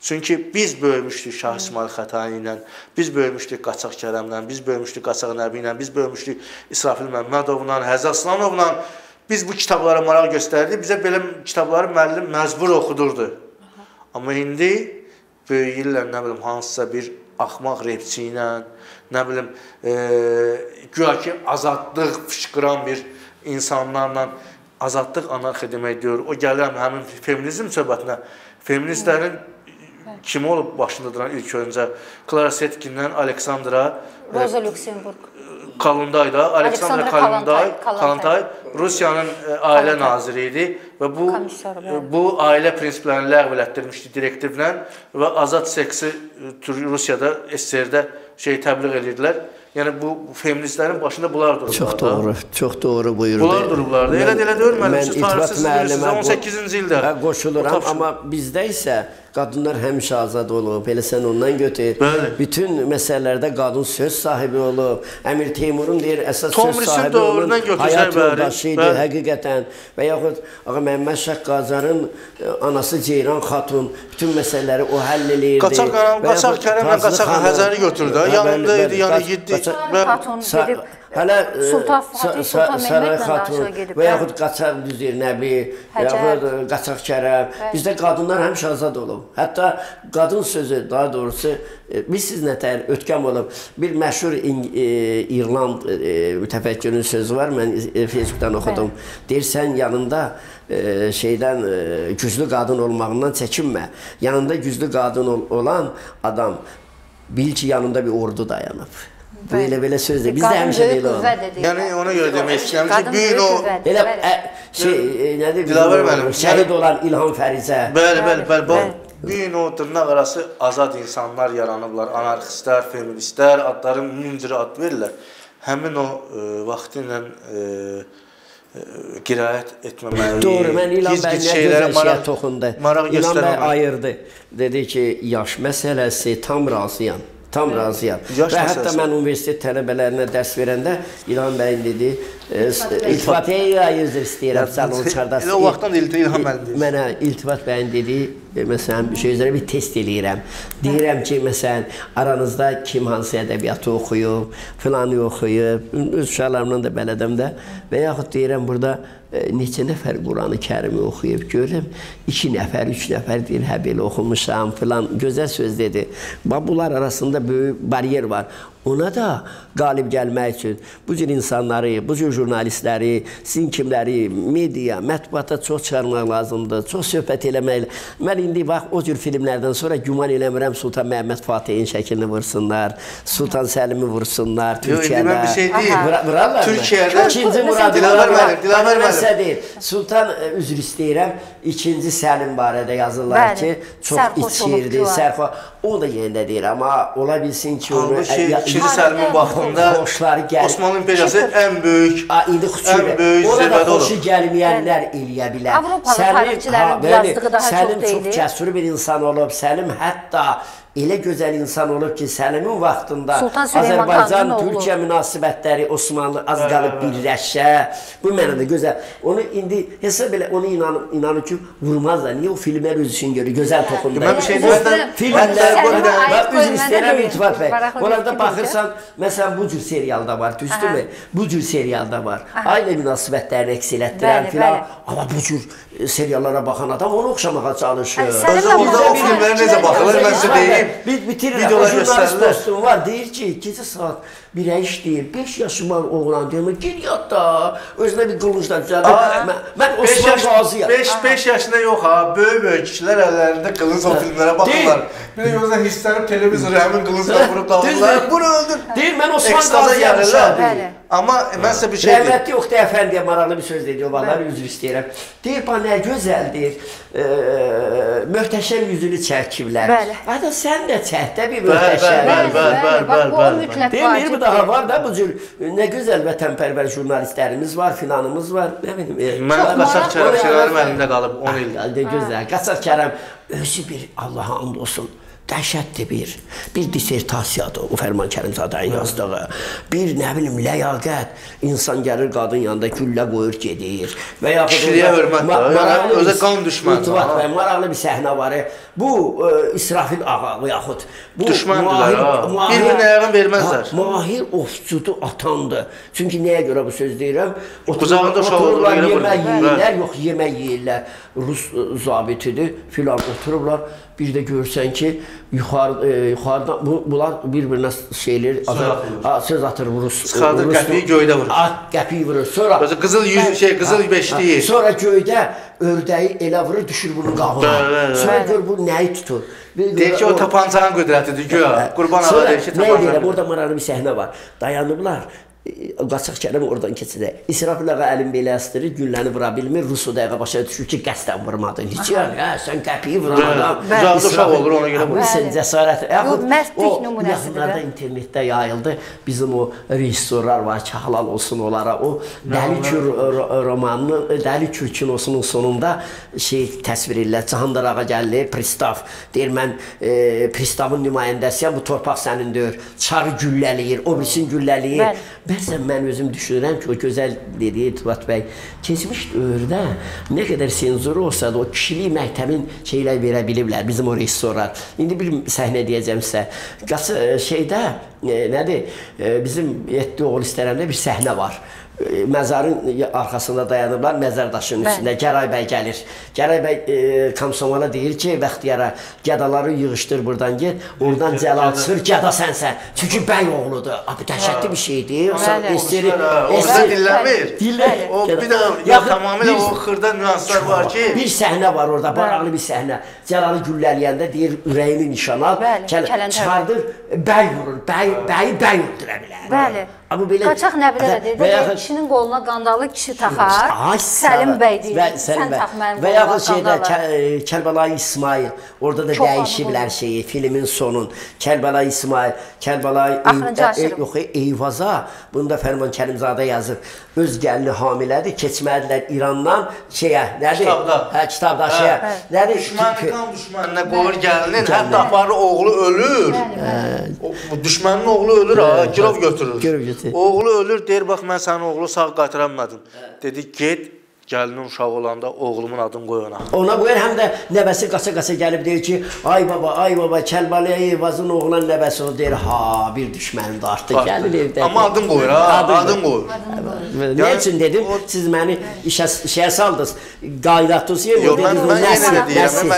Çünki biz böyümüşdük Şah İsmayıl Xətai ilə, biz böyümüşdük Qaçaq Kərəmlə, biz böyümüşdük Qaçaq Nəbi ilə, biz böyümüşdük İsrafil Məmmədovla, Həzə Aslanovla. Biz bu kitablara maraq göstərdik, bizə belə kitabları müəllim məcbur oxudurdu. Amma indi böyüyürlər, nə bilim, hansısa bir axmaq repçi ilə, nə bilim, güya ki, azadlıq fışqıran bir insanlarla, azadlıq anarxi demək deyir. O gəlirəm həmin feminizm söhbətinə, feministlərin kimi olub başında duran ilk öncə? Klara Setkindən Aleksandra Kalunday'da, Aleksandra Kalunday Rusiyanın ailə naziri idi və bu ailə prinsiplərini ləğv elətdirmişdi direktivlə və azad seksi Rusiyada, SSR-də təbliğ edirdilər. Yəni bu feministlərin başında bunlar dururlardı. Çox doğru, çox doğru buyurdu. Bunlar dururlardı. Elə-elə də ölmədim. Tarixsiz bilirsiniz, 18-ci ildə. Qoşuluram, amma bizdə isə qadınlar həmişə azad olub. Elə sən ondan götür. Bütün məsələlərdə qadın söz sahibi olub. Əmir Teymurun deyir, əsas söz sahibi olub. Hayat yoldaşı idi, həqiqətən. Və yaxud Məhəmməd Şah Qacarın anası Ceyran Xatun bütün məsələləri o həll eləyirdi. Qaçaq Kərəmlə Qaçaq Həzəri götürdü. Yanında idi, yanı gitdi. Hələ Saray Xatun və yaxud Qaçaq Nəbi, Qaçaq Kərəm. Bizdə qadınlar həmişə azad olub. Hətta qadın sözü, daha doğrusu, bilsiz nətər ötkəm olub. Bir məşhur İrland mütəfəkkürün sözü var, mən Facebookdan oxudum. Deyir, sən yanında güclü qadın olmağından çəkinmə. Yanında güclü qadın olan adam bil ki, yanında bir ordu dayanıb. Bu elə-belə sözdür. Biz də həmişə deyil olun. Yəni, ona görə demək istəyəm ki, bir o... Elə, nədir? Dilavər mənim. Şəhid olan İlham Fərizə. Bəli. Bir o dırnaq arası azad insanlar yaranıblar. Anarxistlər, feministlər, adların müncürə ad verirlər. Həmin o vaxtı ilə qirayət etməməli. Doğru, mən İlham bəy nə gözəl şeyə toxundu. İlham bəy ayırdı. Dedi ki, yaş məsələsi tam razıyam. Tam razıyam. Və hətta mən universitet tələbələrinə dərs verəndə İlham bəyin dedi, İltifat yüzdür istəyirəm, sən onu çıxardasın. Elə o vaxtdan İlham bəyin deyir. Mənə İltifat bəyin dedi, məsələn, bir şey üzrə bir test eləyirəm. Deyirəm ki, məsələn, aranızda kim hansı ədəbiyyatı oxuyub, filanı oxuyub, öz uşaqlarımdan da bələdəm də. Və yaxud deyirəm, burada neçə nəfər Quranı Kərimi oxuyub, görürəm, 2 nəfər, 3 nəfər deyir, hə, belə oxumuşam, filan, gözəl söz dedi. Bunlar arasında böyük bariyer var. Ona da qalib gəlmək üçün bu cür insanları, bu cür jurnalistləri, sizin kimləri, media, mətbuata çox çağırmaq lazımdır, çox söhbət eləmək. Mən indi bax, o cür filmlərdən sonra güman eləmirəm Sultan Məhəmməd Fatihin şəklini vursunlar, Sultan Səlimi vursunlar, Türkiyədə. Mən bir şey deyim, Türkiyədə Dilavər mənim. Sultan, üzr istəyirəm, 2-ci Səlim barədə yazırlar ki, çox içirdi, sərxo. O da yenə deyir, amma ola bilsin ki, onu... İkinci Səlimin vaxtında Osmanlı İmperiyası ən böyük zirvədə olur. Xoşu gəlməyənlər eləyə bilər. Avropalı tarixçilərin yazdığı daha çox deyil. Səlim çox cəsur bir insan olub. Səlim hətta elə gözəl insan olub ki, Səlimin vaxtında Azərbaycan-Türkiyə münasibətləri Osmanlı az qalıb birləşə. Bu mənada gözəl. Onu indi hesab elə, onu inanır ki, vurmazlar. Niyə o filmlər öz üçün görür, gözəl toxundur. Mən bir şey deyəndən filmlər qoyuram. Mən üzr istəyirəm İltifat bəy. Onlarda baxırsan, məsələn, bu cür serialda var, düzdür mü? Bu cür serialda var. Ailə münasibətlərini əks elətdirən filan. Amma bu cür seriallara baxan adam onu oxşamağa çalışır. Orada o filmlərə necə baxılır, mən sizə deyim. Bitirirəm, o jurnalist dostum var, deyir ki, 2-ci saat birə işləyir, 5 yaşı var oğlan, deyəmir, gir yadda, özünə bir qılınçla düzəldir, mən Osman razıyam. 5 yaşında yox ha, böyük-böyük kişilər əllərində qılınç o filmlərə baxırlar. Bir də gözlə hisslənib televizor həmin qılınçla vurub dağılırlar, bunu öldür, deyir, mən Osman razıyam. Amma mən sizə bir şey deyim. Rəhmətli Uxsay Əfəndiyə maraqlı bir söz deyir, o vaxtlar üzr istəyirəm. Deyir, bana nə gözəldir, möhtəşəm yüzünü çəkiblər. Hətta sən də çəkdə bir möhtəşəm. Demir, bu daha var da bu cür nə gözəl vətənpərvər jurnalistlərimiz var, filanımız var. Mən Qaçaq Kərəm şeylərim əlimdə qalıb 10 ildir. Qaçaq Kərəm özü bir Allaha and olsun. dəhşətli bir dissertasiyadır o Fərman Kərimzadənin yazdığı. Bir, nə bilim, ləyaqət. İnsan gəlir qadın yanında güllə qoyur, gedir. Və yaxud kişiliyə hörmət var, özə qan düşməni var. Maraqlı bir səhnə var. Bu, İsrafil ağa yaxud düşməndirlər, bir-birinə ayağın verməzlər. Mahir ofçudu atandı. Çünki nəyə görə bu söz deyirəm? Otururlar, yemək yeyirlər, yox, yemək yeyirlər. Rus zabitidir, filan otururlar. Bir də görsən ki, yuxarıdan bunlar bir-birinə şeylər söz atır, vurur. Çıxardır, qəpiyi göydə vurur. Qəpiyi vurur. Qızıl beşliyi. Sonra göydə ördəyi elə vurur, düşür bunun qabına. Sonra gör, bu nəyi tutur? Deyir ki, o tapancanın qüdrətidir, göyə. Qurban ala deyir ki, tapancanın. Nəyə deyirəm, orada maraqlı bir səhnə var. Dayanıblar. Qaçaq Kərəm oradan keçirək. İsrafil ağa əlin belə əsdirir, gülləni vura bilmir. Rus o dəqiqə başa düşür ki, qəsdən vurmadın. Heç yəni, sən qəpiyi vuramadın. Uzaqda uşaq olur, ona görə vurur. Sən cəsarət. Mərdlik nümunəsidir. Yaxınlarda internetdə yayıldı. Bizim o rejissorlar var, kahlal olsun onlara. O Dəli Kür kinosunun sonunda şey təsvir edirlər. Cahandar ağa gəlir, pristav. Deyir, mən pristavın nümayəndəsiyəm, bu torpaq sənindir. Çarı gülləliyir, o bilsin gülləliyir. Bəzən mən özüm düşünürəm ki, o gözəl dediyi İltifat bəy keçmiş dövrdə nə qədər senzuru olsa da o kişilik məktəbin şeylər verə biliblər bizim o rejissorlar. İndi bir səhnə deyəcəm sizə. Şeydə, nədir, bizim yeddi oğul istərəmdə bir səhnə var. Məzarın arxasında dayanıblar, məzardaşının üstündə Gəray bəy gəlir. Gəray bəy komsomana deyir ki, Bəxtiyara, gədaları yığışdır buradan get, oradan cəlal çıxır, gəda sənsən. Çünki bəy oğludur. Abi, dəhşətli bir şeydir. Orada dillənmir. Dillənmir. Tamamilə o xırda nüanslar var ki... Bir səhnə var orada, maraqlı bir səhnə. Cəlalı gülləliyəndə deyir, ürəyini nişan al, çıxardır, bəy vurur, bəy öldürə bilər. Qaçaq Nəbi də dedi, kişinin qoluna qandalı kişi taxar, Səlim bəy deyir, sən tax mənim qoluna qandalı. Kərbəlayı İsmayil, orada da dəyişiblər şeyi, filmin sonun. Kərbəlayı İsmayil, Kərbəlayı Eyvaza, bunu da Fərman Kərimzadə yazır. Öz gəlini hamilədir, keçməldirlər İrandan şeyə, nədir? Kitabda şeyə, nədir? Düşməni qan düşmənlə qoyur gəlinin, hətta aparı oğlu ölür. Düşmənin oğlu ölür, girov götürür. Oğlu ölür, deyir, bax, mən sənin oğlu sağ qaytıramadın. Dedi, get, gəlinin uşağı olanda oğlumun adını qoy ona. Ona qoyar, həm də nəvəsi qaça-qaça gəlib deyir ki, ay baba, Kərbəlayı Eyvazın oğlan nəvəsi o deyir, ha, bir düşmənim də artıq gəlir evdə. Amma adını qoyur, adını qoyur. Nə üçün dedim, siz məni işə saldınız, qaydatınız, yemə, dediniz, o nəsə, nəsə. Mən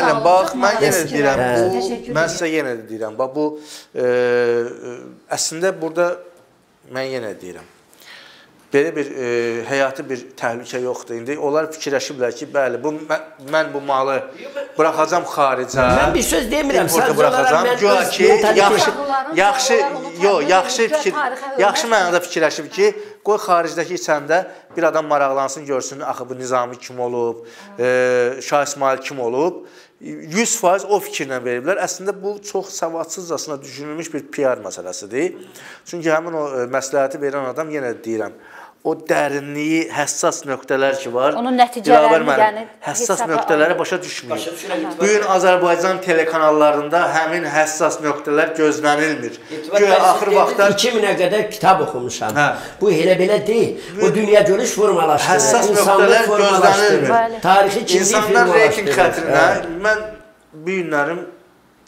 yenə də deyirəm, mən sizə yenə də deyirəm, bu əslində burada mən yenə deyirəm, belə bir həyatı bir təhlükə yoxdur. İndi onlar fikirləşiblər ki, bəli, mən bu malı bıraxacam xaricə. Mən bir söz demirəm, sadəcə olaraq mən öz mentalitetlərim. Yaxşı mənada fikirləşib ki, qoy xaricdəki içəndə bir adam maraqlansın, görsün, axı bu Nizami kim olub, Şah İsmayıl kim olub. 100% o fikirlə veriblər. Əslində, bu çox savadsızcasına düşünülmüş bir PR məsələsidir. Çünki həmin o məsləhəti verən adam, yenə deyirəm, o dərinliyi, həssas nöqtələr ki var, həssas nöqtələri başa düşmür. Bugün Azərbaycan telekanallarında həmin həssas nöqtələr gözlənilmir. Göyə axır vaxtda... 2000-ə qədər kitab oxumuşam. Bu elə belə deyil. O dünya görüş formalaşdır. Həssas nöqtələr gözlənilmir. Tarixi kimi formalaşdır. İnsanlar reyting xətrinə, mən bugünlərim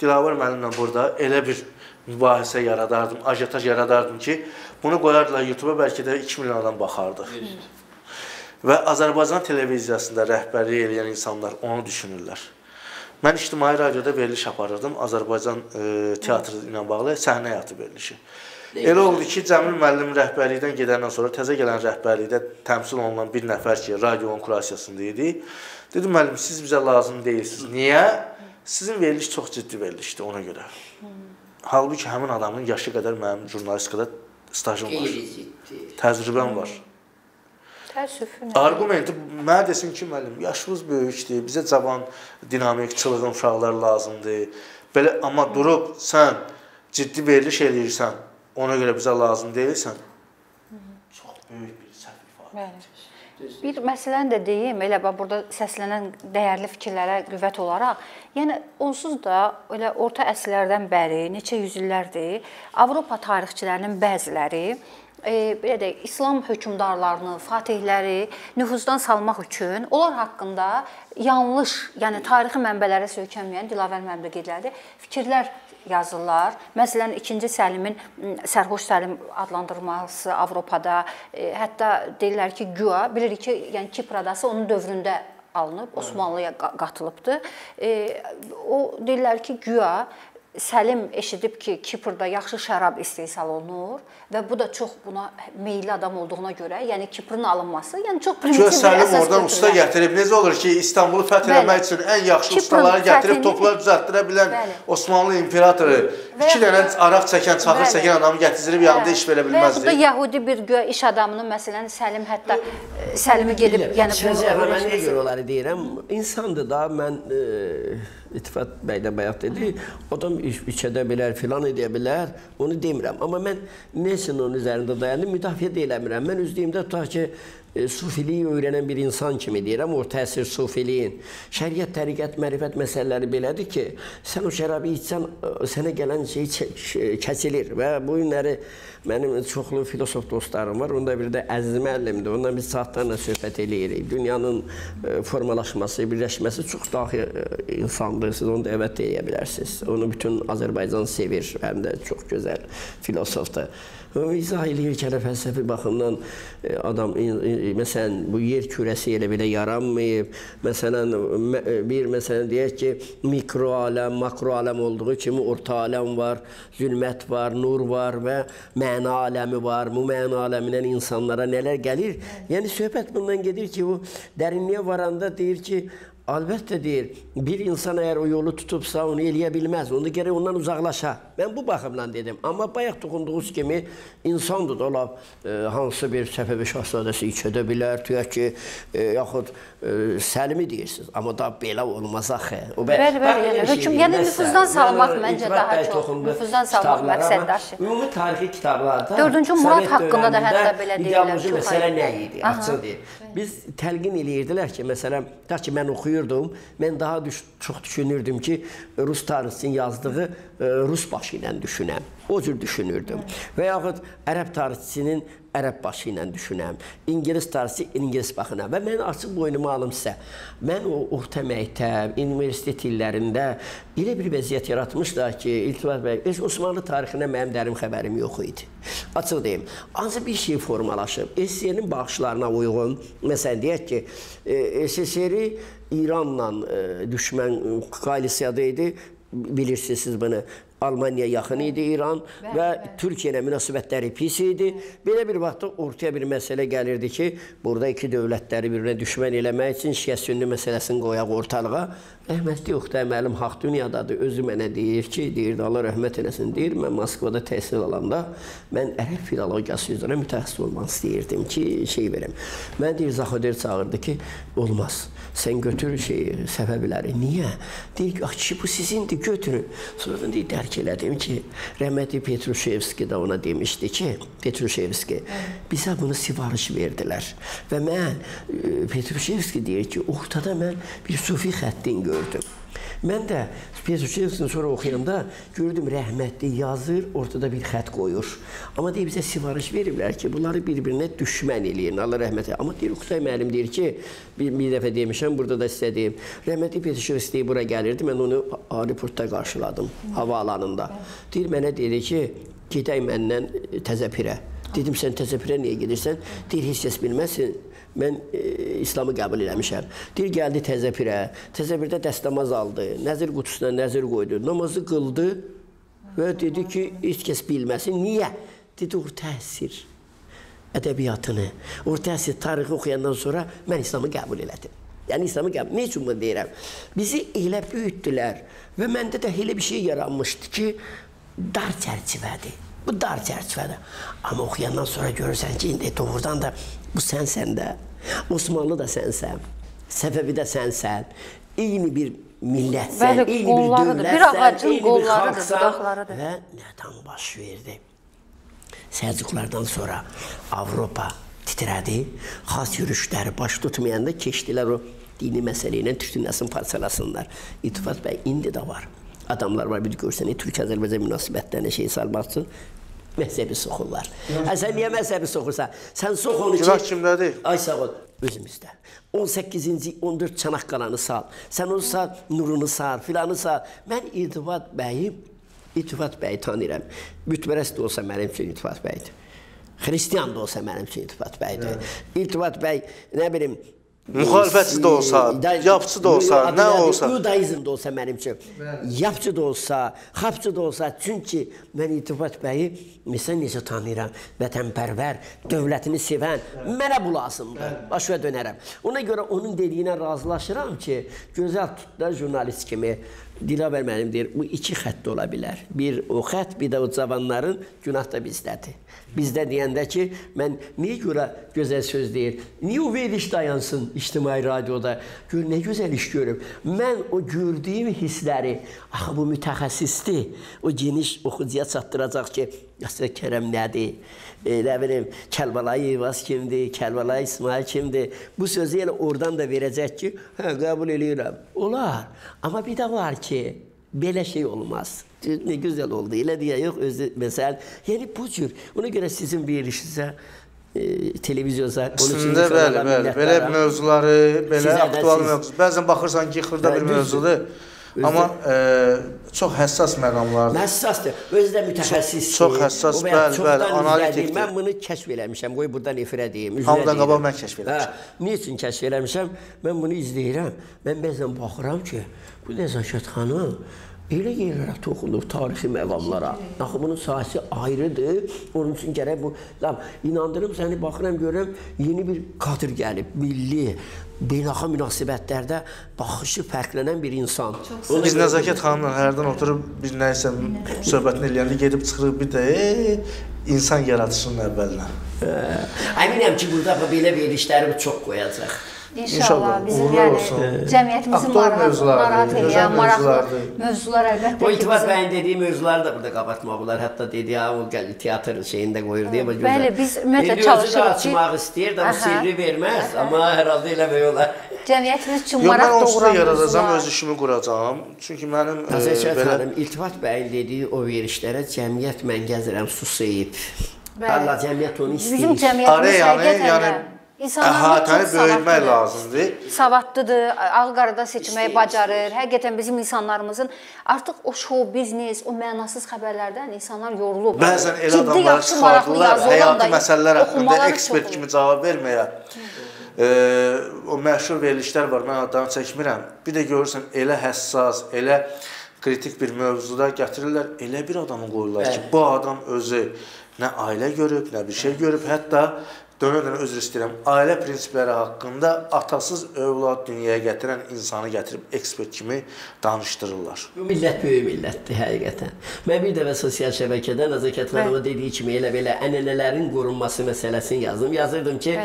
Dilavər müəllimlə burada elə bir mübahisə yaradardım, ajotaj yaradardım ki, bunu qoyardılar YouTube-a, bəlkə də 2 milyon adam baxardı. Və Azərbaycan televiziyasında rəhbərlik eləyən insanlar onu düşünürlər. Mən İctimai Radioda veriliş aparırdım, Azərbaycan teatrı ilə bağlı səhnə həyatı verilişi. Elə oldu ki, Cəmil müəllim rəhbərlikdən gedəndən sonra təzə gələn rəhbərlikdə təmsil olunan bir nəfər ki, radionun kurasiyasında idi. Dedim, müəllim, siz bizə lazım deyilsiniz. Niyə? Sizin veriliş çox ciddi verilişdir ona görə. Halbuki həmin adamın yaşı qədər mənim jurnalistikada stajım var, təcrübəm var. Argumenti mənə desin ki, müəllim, yaşımız böyükdir, bizə cavan, dinamik, çılğın uşaqlar lazımdır. Amma durub sən ciddi veriliş eləyirsən, ona görə bizə lazım deyilsən, çox böyük bir səhv ifadədir. Düzdür. Bir məsələni də deyim, elə burada səslənən dəyərli fikirlərə qüvvət olaraq, yəni onsuz da elə orta əsrlərdən bəri, neçə yüzillərdir, Avropa tarixçilərinin bəziləri belə deyək, İslam hökmdarlarını, fatihləri nüfuzdan salmaq üçün onlar haqqında yanlış, yəni tarixi mənbələrə söykənməyən dilavər məmləqətlərdə fikirlər yazırlar. Məsələn, 2-ci Səlimin Sərxoş Səlim adlandırması Avropada, hətta deyirlər ki, güya, bilirik ki, yəni Kipr adası onun dövründə alınıb, Osmanlıya qatılıbdır. O deyirlər ki, güya, Səlim eşidib ki, Kiprda yaxşı şərab istehsal olunur və bu da çox buna meyilli adam olduğuna görə, yəni Kiprın alınması, yəni çox primitiv bir əsas götürülür. Səlim oradan usta gətirib, necə olur ki, İstanbulu fəth eləmək üçün ən yaxşı ustaları gətirib, topları düzəltdirə bilən Osmanlı imperatoru, 2 dənə araq çəkən, çaxır çəkən adamı gətirib yanında iş verə bilməzdir. Və bu da yəhudi bir göyə iş adamının, məsələn, Səlim hətta Səlimi gedib, yəni İltifat bəydən bayaq dedi, adam iç edə bilər, filan edə bilər, onu demirəm. Amma mən nəsin onun üzərində dayandım, müdafiə də eləmirəm. Mən üzdüyümdə tutaq ki, sufiliyi öyrənən bir insan kimi deyirəm, orta əsr sufiliyin. Şəriət, təriqət, mərifət məsələləri belədir ki, sən o şərabı içsən, sənə gələn şey kəsilir. Və bu günləri mənim çoxlu filosof dostlarım var, onda bir də əzimə əllimdir, ondan biz saatlarla söhbət eləyirik. Dünyanın formalaşması, birləşməsi çox daxil insandır, siz onu dəvət edə bilərsiniz. Onu bütün Azərbaycan sevir, həm də çox gözəl filosofdur. İzah eləyir ki, fəlsəfi baxımdan adam, məsələn, bu yer kürəsi elə belə yaranmayıb. Məsələn, bir məsələn deyək ki, mikro aləm, makro aləm olduğu kimi orta aləm var, zülmət var, nur var və məna aləmi var. Bu məna aləmindən insanlara nələr gəlir? Yəni, söhbət bundan gedir ki, bu dərinliyə varanda deyir ki, əlbəttə deyir, bir insan əgər o yolu tutubsa, onu eləyə bilməz, onda gərək ondan uzaqlaşa. Mən bu baxımdan dedim, amma bayaq toxunduğunuz kimi insandır da, hansı bir Səfəvi şahzadəsi iç edə bilər, deyək ki, yaxud Səlimi deyirsiniz, amma da belə olmaz axı. Yəni, nüfuzdan salmaq məncə daha çox, nüfuzdan salmaq məqsəddaşı. Ümumi tarixi kitablarda, 4-cü Murad haqqında da hətta belə deyirlər. İdeoloji məsələ nə idi, açıq deyil. Biz təlqin eləyirdilər ki, məsələn, da ki, mən oxuyur mən daha çox düşünürdüm ki, Rus tarixçinin yazdığı Rus başı ilə düşünəm. O cür düşünürdüm. Və yaxud Ərəb tarixçinin Ərəb başı ilə düşünəm. İngiliz tarixçi İngiliz baxına. Və mən açıq boynumu alım sizə. Mən o orta məktəb, universitet illərində elə bir vəziyyət yaratmışlar ki, İltifat bəy, heç Osmanlı tarixindən mənim dərin xəbərim yox idi. Açıq deyim, ancaq bir şey formalaşıb. SSR-nin baxışlarına uyğun, məsələn, deyək ki, SSR-i İranla düşmən koalisiyada idi, bilirsiniz siz bunu, Almanya yaxın idi İran və Türkiyə ilə münasibətləri pis idi. Belə bir vaxtda ortaya bir məsələ gəlirdi ki, burada iki dövlətləri bir-birinə düşmən eləmək üçün şiə-sünni məsələsini qoyaq ortalığa. Rəhmətli Uxsay müəllim haqq dünyadadır, özü mənə deyir ki, deyirdi, Allah rəhmət eləsin, deyir, mən Moskvada təhsil alanda mən ərəb filologiyası üzrə mütəxəssis olmaq istəyirdim ki, şey verəm. Mən deyir, Zaxoder çağırdı ki, olmaz. Sən götür Səfəviləri. Niyə? Deyir ki, kişi bu sizindir, götürün. Sonradan deyir, dərk elədim ki, rəhmətli Petruşevski də ona demişdi ki, Petruşevski, bizə bunu sifariş verdilər. Və mən, Petruşevski deyir ki, ortada mən bir sufi xəttin gördüm. Mən də Petruşevskini sonra oxuyanda gördüm, rəhmətli yazır, ortada bir xət qoyur. Amma deyir, bizə sifariş veriblər ki, bunları bir-birinə düşmən eləyin, Allah rəhmət eləyir. Amma deyir, Uxsay müəllim deyir ki, bir dəfə demişəm, burada da sizə deyim, rəhmətli Petruşevski deyir, bura gəlirdi, mən onu aeroportda qarşıladım, havaalanında. Deyir, mənə deyir ki, gedək məndən Təzəpirə. Dedim, sən Təzəpirə niyə gedirsən? Deyir, heç bilməzsin. Mən İslamı qəbul eləmişəm. Deyir, gəldi Təzəpirə, Təzəpirdə dəstəmaz aldı, nəzir qutusuna nəzir qoydu, namazı qıldı və dedi ki, heç kəs bilməsin. Niyə? Dedi, orta əsr ədəbiyyatını, orta əsr tarixi oxuyandan sonra mən İslamı qəbul elədim. Yəni, İslamı qəbul elədim. Nə üçün bunu deyirəm? Bizi elə büyütdülər və məndə də elə bir şey yaranmışdı ki, dar çərçivədir. Bu dar çərçivədir. Amma oxuyandan sonra görürsən ki, indi doğrudan da bu sənsən də, Osmanlı da sənsən, Səfəvi də sənsən, eyni bir millətsən, eyni bir dövlətsən, eyni bir xalqsan və nədən baş verdi? Səlcuqlardan sonra Avropa titrədi. Xas yürüşləri baş tutmayanda keçdilər o dini məsələylə türkünləsin parçalasınlar. İltifat bəy indi də var. Adamlar var, bir görsən, Türk-Azərbaycan münasibətlərinə şey salmaq üçün məhzəbi soxurlar. Sən niyə məhzəbi soxursan? Sən sox onu ki... Günah kimdədir? Ay sağ ol, özümüzdə. 18-ci, 14 Çanaq qalanı sal. Sən onu sal, nurunu sal, filanı sal. Mən İltifat bəyi tanıyıram. Bütbərəs də olsa mənim üçün İltifat bəydir. Xristiyan da olsa mənim üçün İltifat bəydir. İltifat bəy, nə bilim... Müxalifətçi də olsa, yapçı da olsa, nə olsa... Yudaizm də olsa mənim üçün, yapçı da olsa, xapçı da olsa. Çünki mən İltifat bəyi, misal necə tanıyıram, vətənpərvər, dövlətini sevən, mənə bu lazımdır. Başa dönərəm. Ona görə onun dediyinə razılaşıram ki, gözəl tutda jurnalist kimi, Dilavər mənim deyir, bu iki xətt ola bilər. Bir o xətt, bir də o cavanların günah da bizdədir. Bizdə deyəndə ki, mən niyə görə gözəl söz deyir, niyə o veriş dayansın ictimai radioda, gör, nə gözəl iş görüb. Mən o gördüyüm hissləri, axı bu mütəxəssisdir, o geniş oxucuya çatdıracaq ki, Qaçaq Kərəm nədir, nə bilim, Kərbəlayı İvaz kimdir, Kərbəlayı İsmail kimdir. Bu sözü elə oradan da verəcək ki, hə, qəbul edirəm. Olar, amma bir də var ki, belə şey olmaz. Nə gözəl oldu, elə deyə yox, özü, məsələn, yəni bu cür. Ona görə sizin verilişinizə, televizyonda... Əslində, bəli, bəli, belə mövzuları, belə aktual mövzuları. Bəzən baxırsan ki, xırda bir mövzudur. Amma çox həssas məqamlardır. Həssasdır, özü də mütəxəssisdir. Çox həssas, bəli, bəli, analitikdir. Mən bunu kəşf eləmişəm, qoy buradan efirə deyim. Hamdan qabaq mən kəşf eləmişəm. Niçin kəşf eləmişəm? Mən bunu izləyirəm. Mən bəzən baxıram ki, bu Nəzaket xanım elə yerlərə toxulur tarixi məqamlara. Naxı, bunun sahəsi ayrıdır. Onun üçün gərək bu... İnandırım səni, baxıram, görürəm, yeni bir kadr gəlib, milli. Beynəlxalq münasibətlərdə baxışı fərqlənən bir insan. Biz Nəzaket xanımla hərdən oturub bir nəyisə söhbətini eləyəndə gedib çıxırıq bir də insan yaratışının əvvəlinə. Əminəm ki, burada belə verilişləri çox qoyacaq. İnşallah, bizim cəmiyyətimizin marahat eləyən, maraqlı mövzular əlbəttə ki, bizim... O İltifat bəyin dediyi mövzuları da burada qabartmaq olar. Hətta dediyi, o teatr şeyində qoyur deyə bax, gözəl. Bəli, biz ümumiyyətlə çalışırıq ki... İndi özü də açmaq istəyir, da bu sirri verməz, amma hər halda eləmək olar. Cəmiyyətimiz üçün maraq doğuran mövzular... Yox, mən onsuz da yaradacam, öz işimi quracam. Çünki mənim... Azərbaycan xanım, İltifat bəyin dediyi o verişlərə cəmiyyət mən gəzirəm, susayıb. Allah cəmiyyət onu istəyir. Əhatəni böyülmək lazımdır. Savadlıdır, ağ-qarada seçməyi bacarır. Həqiqətən bizim insanlarımızın artıq o şov, biznes, o mənasız xəbərlərdən insanlar yorulub. Bəzən elə adamları çıxardırlar, həyatı məsələlər haqqında ekspert kimi cavab verməyə. O məşhur verilişlər var, mən adlarını çəkmirəm. Bir də görürsən, elə həssas, elə kritik bir mövzuda gətirirlər, elə bir adamı qoyurlar ki, bu adam özü nə ailə görüb, nə bir şey görüb, hətta dönə-dönə özür istəyirəm, ailə prinsipləri haqqında atasız övlad dünyaya gətirən insanı gətirib ekspert kimi danışdırırlar. Bu millət böyük millətdir həqiqətən. Mən bir dəvə sosial şəbəkədə Nəzaket xanıma dediyi kimi elə-belə ənənələrin qorunması məsələsini yazdım. Yazırdım ki,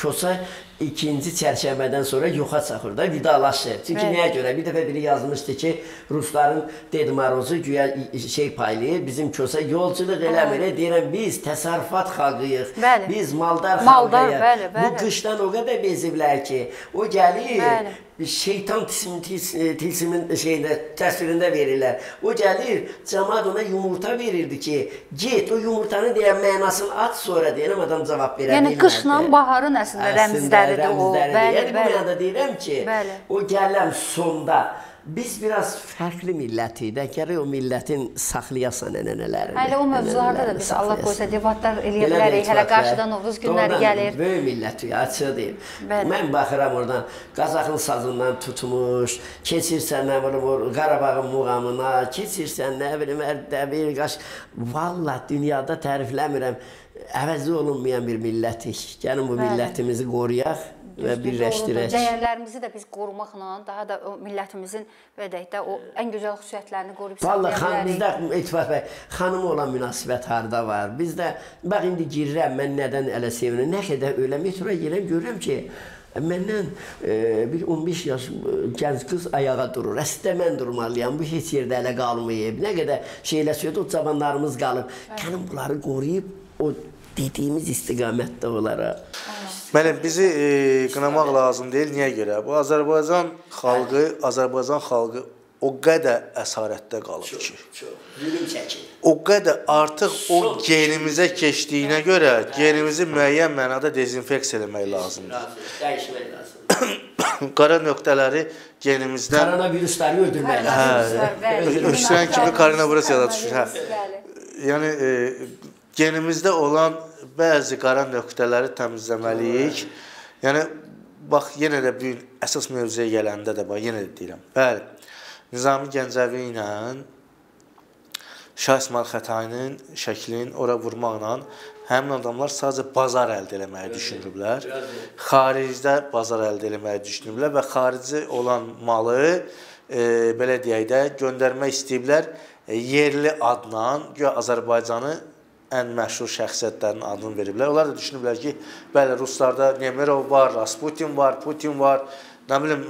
Kosa ikinci çərşəbədən sonra yoxa çaxır da, vidalaşır. Çünki nəyə görə? Bir dəfə biri yazmışdı ki, Rusların Ded Marozu güya şey paylayır, bizim Kosa yolculuq eləmir. Deyirəm, biz təsarrufat xalqıyıq, biz maldar xalqaya, bu qışdan o qədər beziblər ki, o gəlir, şeytan tilsimin təsvirində verirlər, o gəlir, cəmad ona yumurta verirdi ki, get, o yumurtanı deyən mənasını at sonra deyən adam cavab verə bilmədi. Yəni qışla baharın əslində rəmzləridir o. Yəni bu mənada deyirəm ki, o gələm sonda. Biz biraz fərqli millətik, dəkəri o millətin saxlayasan ənənələrini. Hələ o mövzularda da biz Allah qoysa debatlar eləyə bilərik, hələ qarşıdan Novruz günləri gəlir. Böyük millətik, açıq deyil. Mən baxıram oradan, Qazaxın sazından tutmuş, keçirsən nə bilim, Qarabağın muğamına, keçirsən nə bilim, Ərdəbil, Qaş... Valla dünyada tərifləmirəm, əvəzi olunmayan bir millətik. Gəlin bu millətimizi qoruyaq. Və birləşdirək. Dəyərlərimizi də biz qorumaqla, daha da millətimizin ən gözəl xüsusiyyətlərini qoruyub saxlaya bilərik. Valla, bizdə xanımı olan münasibət harada var. Bizdə, bax, indi girirəm, mən nədən ələ sevinirəm, nə qədər öyle metroya girəm, görürəm ki, məndən bir 15 yaş gənc qız ayağa durur. Əslində, mən durmalıyam, bu heç yerdə ələ qalmayıb. Nə qədər şeylə söyləyib, o cavanlarımız qalıb. Kənim bunları qoruyub, o dediğimiz istiqamətdə olaraq. Mənim bizi qınamaq lazım deyil. Niyə görə? Bu Azərbaycan xalqı o qədər əsarətdə qalır ki. O qədər artıq o genimizə keçdiyinə görə genimizi müəyyən mənada dezinfeksiya eləmək lazımdır. Dəyişmək lazımdır. Qara nöqtələri genimizdən... Koronavirüsləri öldürmək lazımdır. Öldürən kimi koronavirusiyada düşür. Yəni, genimizdə olan bəzi qara nöqtələri təmizləməliyik. Yəni, bax, yenə də bu gün əsas mövzuya gələndə də, bax, yenə də deyirəm. Bəli. Nizami Gəncəvi ilə Şah İsmayıl Xətainin şəklin ora vurmaqla həmin adamlar sadəcə bazar əldə eləməyi düşünürlər. Xaricdə bazar əldə eləməyi düşünürlər və xarici olan malı, belə deyək də, göndərmək istəyiblər yerli adla Azərbaycanı ən məşhur şəxsiyyətlərinin adını veriblər. Onlar da düşünürlər ki, bəli, Ruslarda Nemrov var, Rasputin var, Putin var. Nə bilim,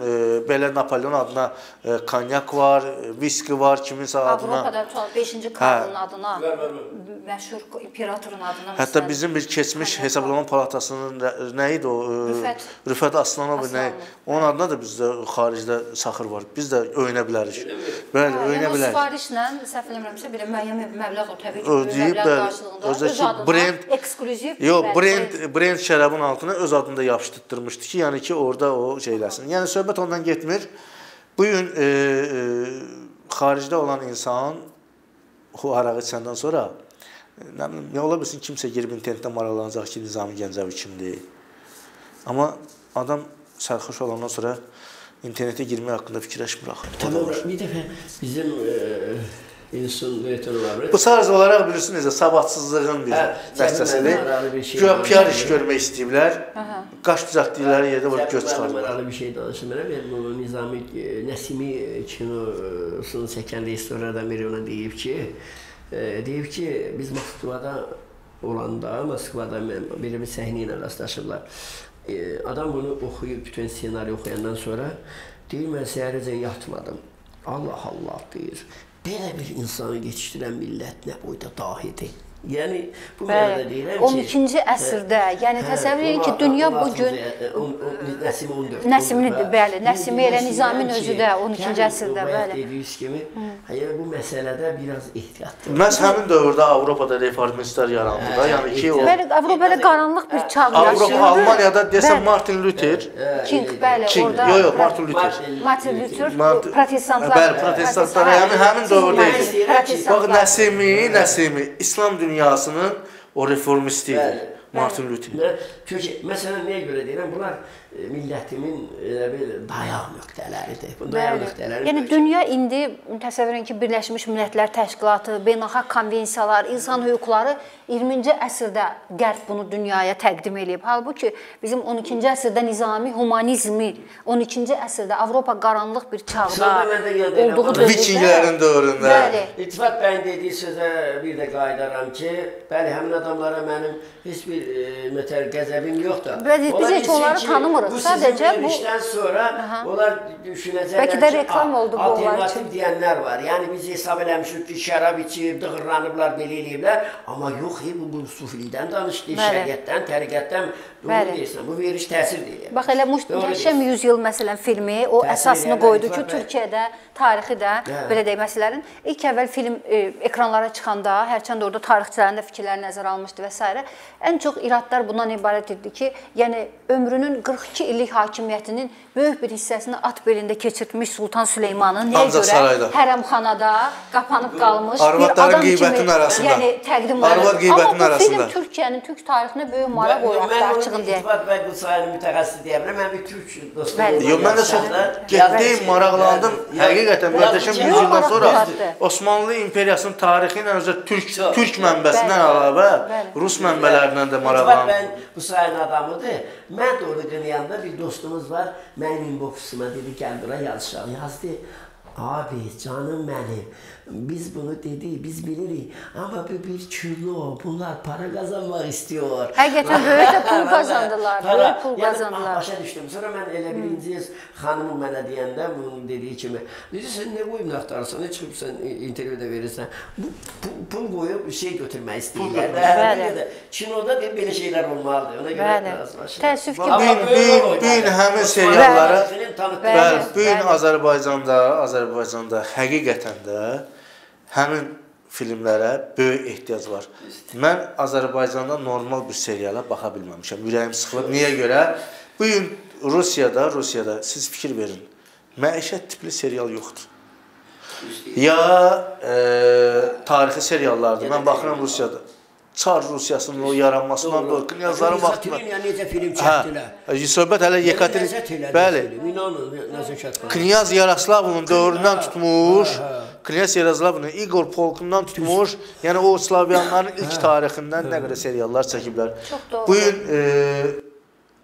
belə Napolyon adına konyak var, viski var, kiminsə adına. Avropada 5-ci kralın adına, məşhur imperatorun adına. Hətta bizim bir keçmiş hesablama palatasının nə idi o? Rüfət Aslanov, nə idi? Onun adına da bizdə xaricdə saxır var. Biz də öynə bilərik. Bəli, öynə bilərik. O sifarişlə, səhv eləmirəmsə, belə müəyyən məbləğ o, təbii ki, məbləğ qarşılığında öz adına eksklüziv. Yox, brend şərabın altına öz adını da yapışdırmışdı ki, yəni ki, orada o şeyləsin. Yəni, söhbət ondan getmir. Bugün xaricdə olan insan o harağı içəndən sonra nə ola bilsin, kimsə girib internetdə maraqlanacaq ki, Nizami Gəncəvi kimdir. Amma adam sərxoş olandan sonra internetə girmək haqqında fikirləşmir axı. Bir dəfə bizim bu sadəcə olaraq bilirsiniz, savadsızlığın bir dəstəsidir. Güya PR iş görmək istəyiblər, qaş düzəltdikləri yerdə var, göz çıxardılar. Mənalı bir şey danışım eləməyəm. Nəsimi kinosunu çəkən rejissorlardan biri ona deyib ki, biz Moskvada olanda, Moskvada bir səhni ilə rastlaşırlar. Adam bunu oxuyub, bütün senaryo oxuyandan sonra deyir, mən səhərəcə yatmadım. Allah Allah deyir. Belə bir insanı geçişdirən millət nə boyda dahidir. Yəni, bu mənada deyirəm ki... 12-ci əsrdə, yəni təsəvvür edin ki, dünya bugün... Nəsimi 14. Nəsimi, bəli, Nəsimi elə Nizamin özü də 12-ci əsrdə, bəli. Yəni, bu məsələdə biraz ehtiyatdır. Məhz həmin dövrdə Avropada reformistlər yarandı da, yəni ki... Bəli, Avropada qaranlıq bir çağ yaşayırdı. Almaniyada deyəsən Martin Luther... King, bəli, orada... Yox, Martin Luther. Martin Luther, protestantlar... Bəli, protestantlar, yəni həmin dövrdə idi. Bax, Nəsimi, İslam dünyasında dünyasının o reformistidir, Martin Luther. Məsələn, nəyə görə deyirəm, bunlar millətimin dayaq nöqtələridir. Yəni, dünya indi, təsəvvür edin ki, Birləşmiş Millətlər Təşkilatı, beynəlxalq konvensiyalar, insan hüquqları 20-ci əsrdə Qərb bunu dünyaya təqdim edib. Halbuki bizim 12-ci əsrdə nizami humanizmi, 12-ci əsrdə Avropa qaranlıq bir çağda olduğu dövrdə. Vikinglərin dövründə. İltifat bəyin dediyi sözə bir də qayıdaram ki, bəli, həmin adamlara mənim heç bir qəzəbim yoxdur. Bizə heç onları tanımır. Bu sizin görüşdən sonra onlar düşünəcəklər ki, alternativ deyənlər var. Yəni, biz hesab eləmişik ki, şərab içib, dığırlanıblar, belə eləyiblər. Amma yox, bu sufilikdən danışdı, şəriətdən, təriqətdən. Bu veriş təsir deyil. Bax, elə Muhteşəm Yüzyıl, məsələn, filmi o əsasını qoydu ki, Türkiyədə, tarixi də, belə deyək, məsələrin ilk əvvəl film ekranlara çıxanda, hərçəndə orada tarixçilərin də fikirləri nəzərə almışdı və s. Ən çox iradlar bundan ibarət idi ki, yəni, ömrünün 42 illik hakimiyyətinin böyük bir hissəsini at belində keçirtmiş Sultan Süleymanın nəyə görə hərəmxanada qapanıb qalmış bir adam kimi təqdim olunur. Amma bu film Türkiyənin, Türk tarixinə böyük maraq olaraq da açığın deyək. Mən onun İltifat bəy Qudsayını mütəxəssi deyə biləm, mən bir Türk dostum. Yox, mən də çox getdiyim, maraqlandım. Həqiqətən, müərdəşəm 100 ildən sonra Osmanlı İmperiyasının tarixi ilə özə Türk mənbəsindən əlavə Rus mənbələrindən də maraqlandım. Yanında bir dostumuz var, mənim inboxuma dedi, gəl bura yazışaq, yazdı, abi, canım mənim, Biz bunu dedik, biz bilirik. Ama bir çürlü, bunlar para kazanmak istiyor. Hakikaten böyle de pul kazandılar. Böyle pul kazandılar. Yani, başa düştüm. Sonra ben elə birinci hanımın mənə deyəndə bunun dediği kimi, dedi, sen ne koyayım aktarırsan, ne çıkıp sen intervyuda verirsen. Pul koyup şey götürmək istəyirlər. Bəli. Kinoda deyil, belə şeyler olmalıdır. Ona görə lazım. Təəssüf ki, bəli. Din həmin serialları, bəli, bugün Azərbaycanda həqiqətən də həmin filmlərə böyük ehtiyac var. Mən Azərbaycanda normal bir seriala baxa bilməmişəm. Ürəyim sıxılıb. Niyə görə? Bugün Rusiyada siz fikir verin. Məişət tipli serial yoxdur. Ya tarixi seriallardır. Mən baxıram Rusiyada. Çar Rusiyasının o yaranmasından doğru knyazların vaxtına. Söhbət hələ Yekaterinburq. Bəli. Knyaz Yaroslavın dövründən tutmuş, Knyaz Yaroslavın Igor Polkundan tutmuş, yəni o Slavyanların ilk tarixindən nə qədər seriallar çəkiblər. Bugün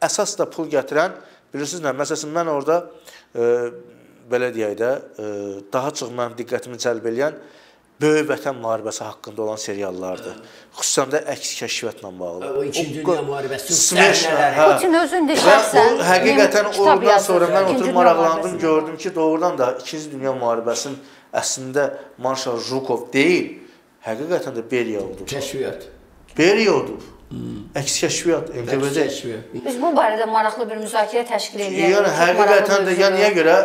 əsas da pul gətirən, bilirsiniz nə, məsələn mən orada, belə deyək də, daha çox mənim diqqətimi cəlb eləyən, Böyük Vətən müharibəsi haqqında olan seriallardır. Xüsusən də əks kəşfiyyatla bağlı. O ikinci dünya müharibəsi. Putin özün deyirsən. Həqiqətən oradan sonra mən oturub maraqlandım, gördüm ki, doğrudan da ikinci dünya müharibəsinin əslində Marşal Jukov deyil, həqiqətən də Beriyo oldu. Kəşfiyyat. Beriyo oldu. Əks kəşfiyyat, MTV-də. Biz bu barədə maraqlı bir müzakirə təşkil edəyik. Yəni, həqiqətən də, yəni niyə görə?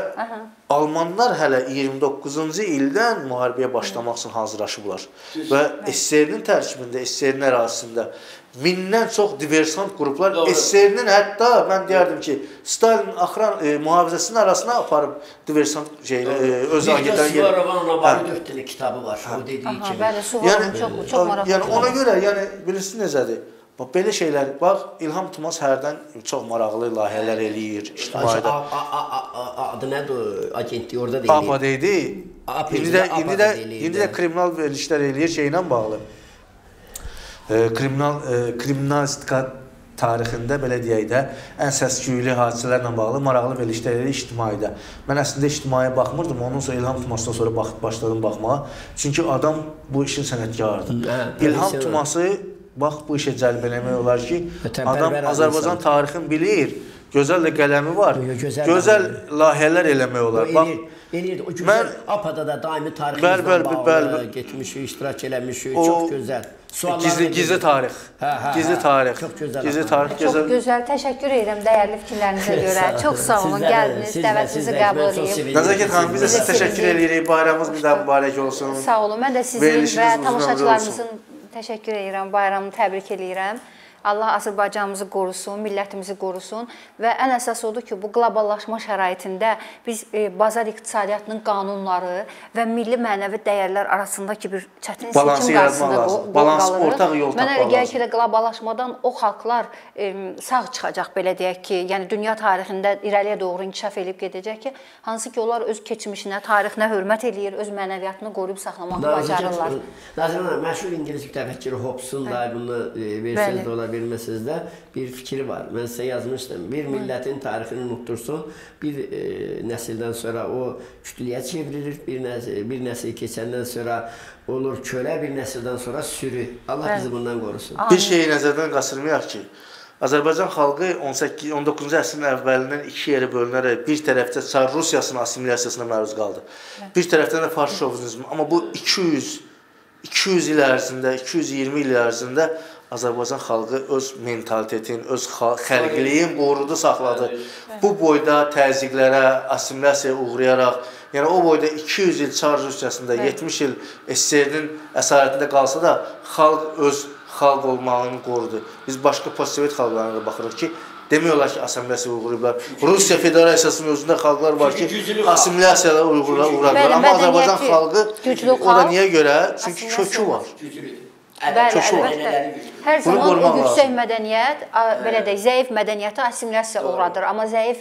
Almanlar hələ 29-cu ildən müharibəyə başlamaq üçün hazırlaşıblar və SSR-nin tərkibində, SSR-nin ərazisində mindən çox diversant qruplar SSR-nin hətta, mən deyərdim ki, Stalin mühafizəsinin arasına aparıb diversant öz agentlərini gelir. Suvarov'un Rabarı 4 dili kitabı var, o dediyi kimi. Suvarov'un çox maraqlı. Yəni, ona görə, bilirsiniz necədir? Belə şeylər, bax, İlham Tuması hərdən çox maraqlı layihələr eləyir ictimaiyyədə. Adı nədir? Agentliyi orada deyilir. APA'da idi. İndi də kriminal verilişlər eləyir şeylə bağlı. Kriminalistika tarixində, belə deyək də, ən səsküylü hadisələrlə bağlı maraqlı verilişlər eləyir ictimaiyyədə. Mən əslində ictimaiyyəyə baxmırdım, ondan sonra İlham Tumasından sonra başladım baxmağa. Çünki adam bu işin sənətkarıdır. İlham Tuması... Bax, bu işə cəlb eləmək olar ki, adam Azərbaycan tarixini bilir, gözəl də qələmi var, gözəl layihələr eləmək olar. Eləyirdi, o gözəl APA'da da daimi tariximizdən bağlı getmişik, iştirak eləmişik, çox gözəl. Gizli tarix, gizli tarix, gizli tarix. Çox gözəl, təşəkkür edirəm dəyərli fikirlərinizə görə. Çox sağ olun, gəldiniz, dəvətinizi qəbul edib. Naziket xanım, biz də sizə təşəkkür edirik, bayramımız mübarək olsun. Sağ olun, mən də sizin və tamaşaçılarımızın Təşəkkür edirəm, bayramını təbrik edirəm. Allah Azərbaycanımızı qorusun, millətimizi qorusun və ən əsas odur ki, bu qloballaşma şəraitində biz bazar iqtisadiyyatının qanunları və milli mənəvi dəyərlər arasındakı bir çətin seçim qarşısında qalırıq. Mənə elə gəlir ki, qloballaşmadan o xalqlar sağ çıxacaq, belə deyək ki, yəni dünya tarixində irəliyə doğru inkişaf edib gedəcək ki, hansı ki, onlar öz keçmişinə, tarixinə hörmət edir, öz mənəviyyatını qoruyub saxlamaqı bacarırlar. Nazim Hanım, məşhur ingilis mütəfəkkiri Hobson da bunu versiniz olar. Bilməsiniz də bir fikri var. Mən sizə yazmışdım. Bir millətin tarixini unuttursun, bir nəsildən sonra o kütləyə çevrilir, bir nəsil keçəndən sonra olur kölə, bir nəsildən sonra sürü. Allah bizi bundan qorusun. Bir şeyi nəzərdən qaçırmayaq ki, Azərbaycan xalqı 19-cu əsrin əvvəlindən iki yerə bölünərək bir tərəfdə Çar Rusiyasının assimilyasiyasına məruz qaldı. Bir tərəfdən də Fars şovinizmi. Amma bu 200 il ərzində, 220 il ərzində Azərbaycan xalqı öz mentalitetin, öz xəlqiliyin qorudu, saxladı. Bu boyda təzyiqlərə, assimilyasiyaya uğrayaraq, yəni o boyda 200 il Çar Rusiyasında, 70 il SSR-nin əsarətində qalsa da, xalq öz xalq olmağını qorudu. Biz başqa postsovet xalqlarına da baxırıq ki, demək olar ki, assimilyasiyaya uğrayıblar. Rusiya Federasiyasının özündə xalqlar var ki, assimilyasiyaya uğradılar. Amma Azərbaycan xalqı o da niyə görə? Çünki kökü var. Bəli, əlbəttə. Hər zaman o yüksək mədəniyyət, belə deyək, zəif mədəniyyəti assimilyasiya uğradır. Amma zəif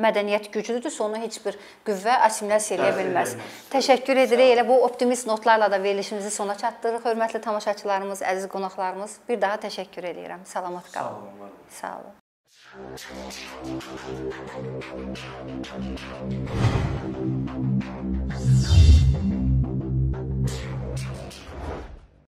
mədəniyyət güclüdürsə, onu heç bir qüvvə assimilyasiya eləyə bilməz. Təşəkkür edirik. Elə bu optimist notlarla da verilişimizi sona çatdırırıq. Hörmətli tamaşaçılarımız, əziz qonaqlarımız, bir daha təşəkkür edirəm. Salamat qalın. Sağ olun. Sağ olun.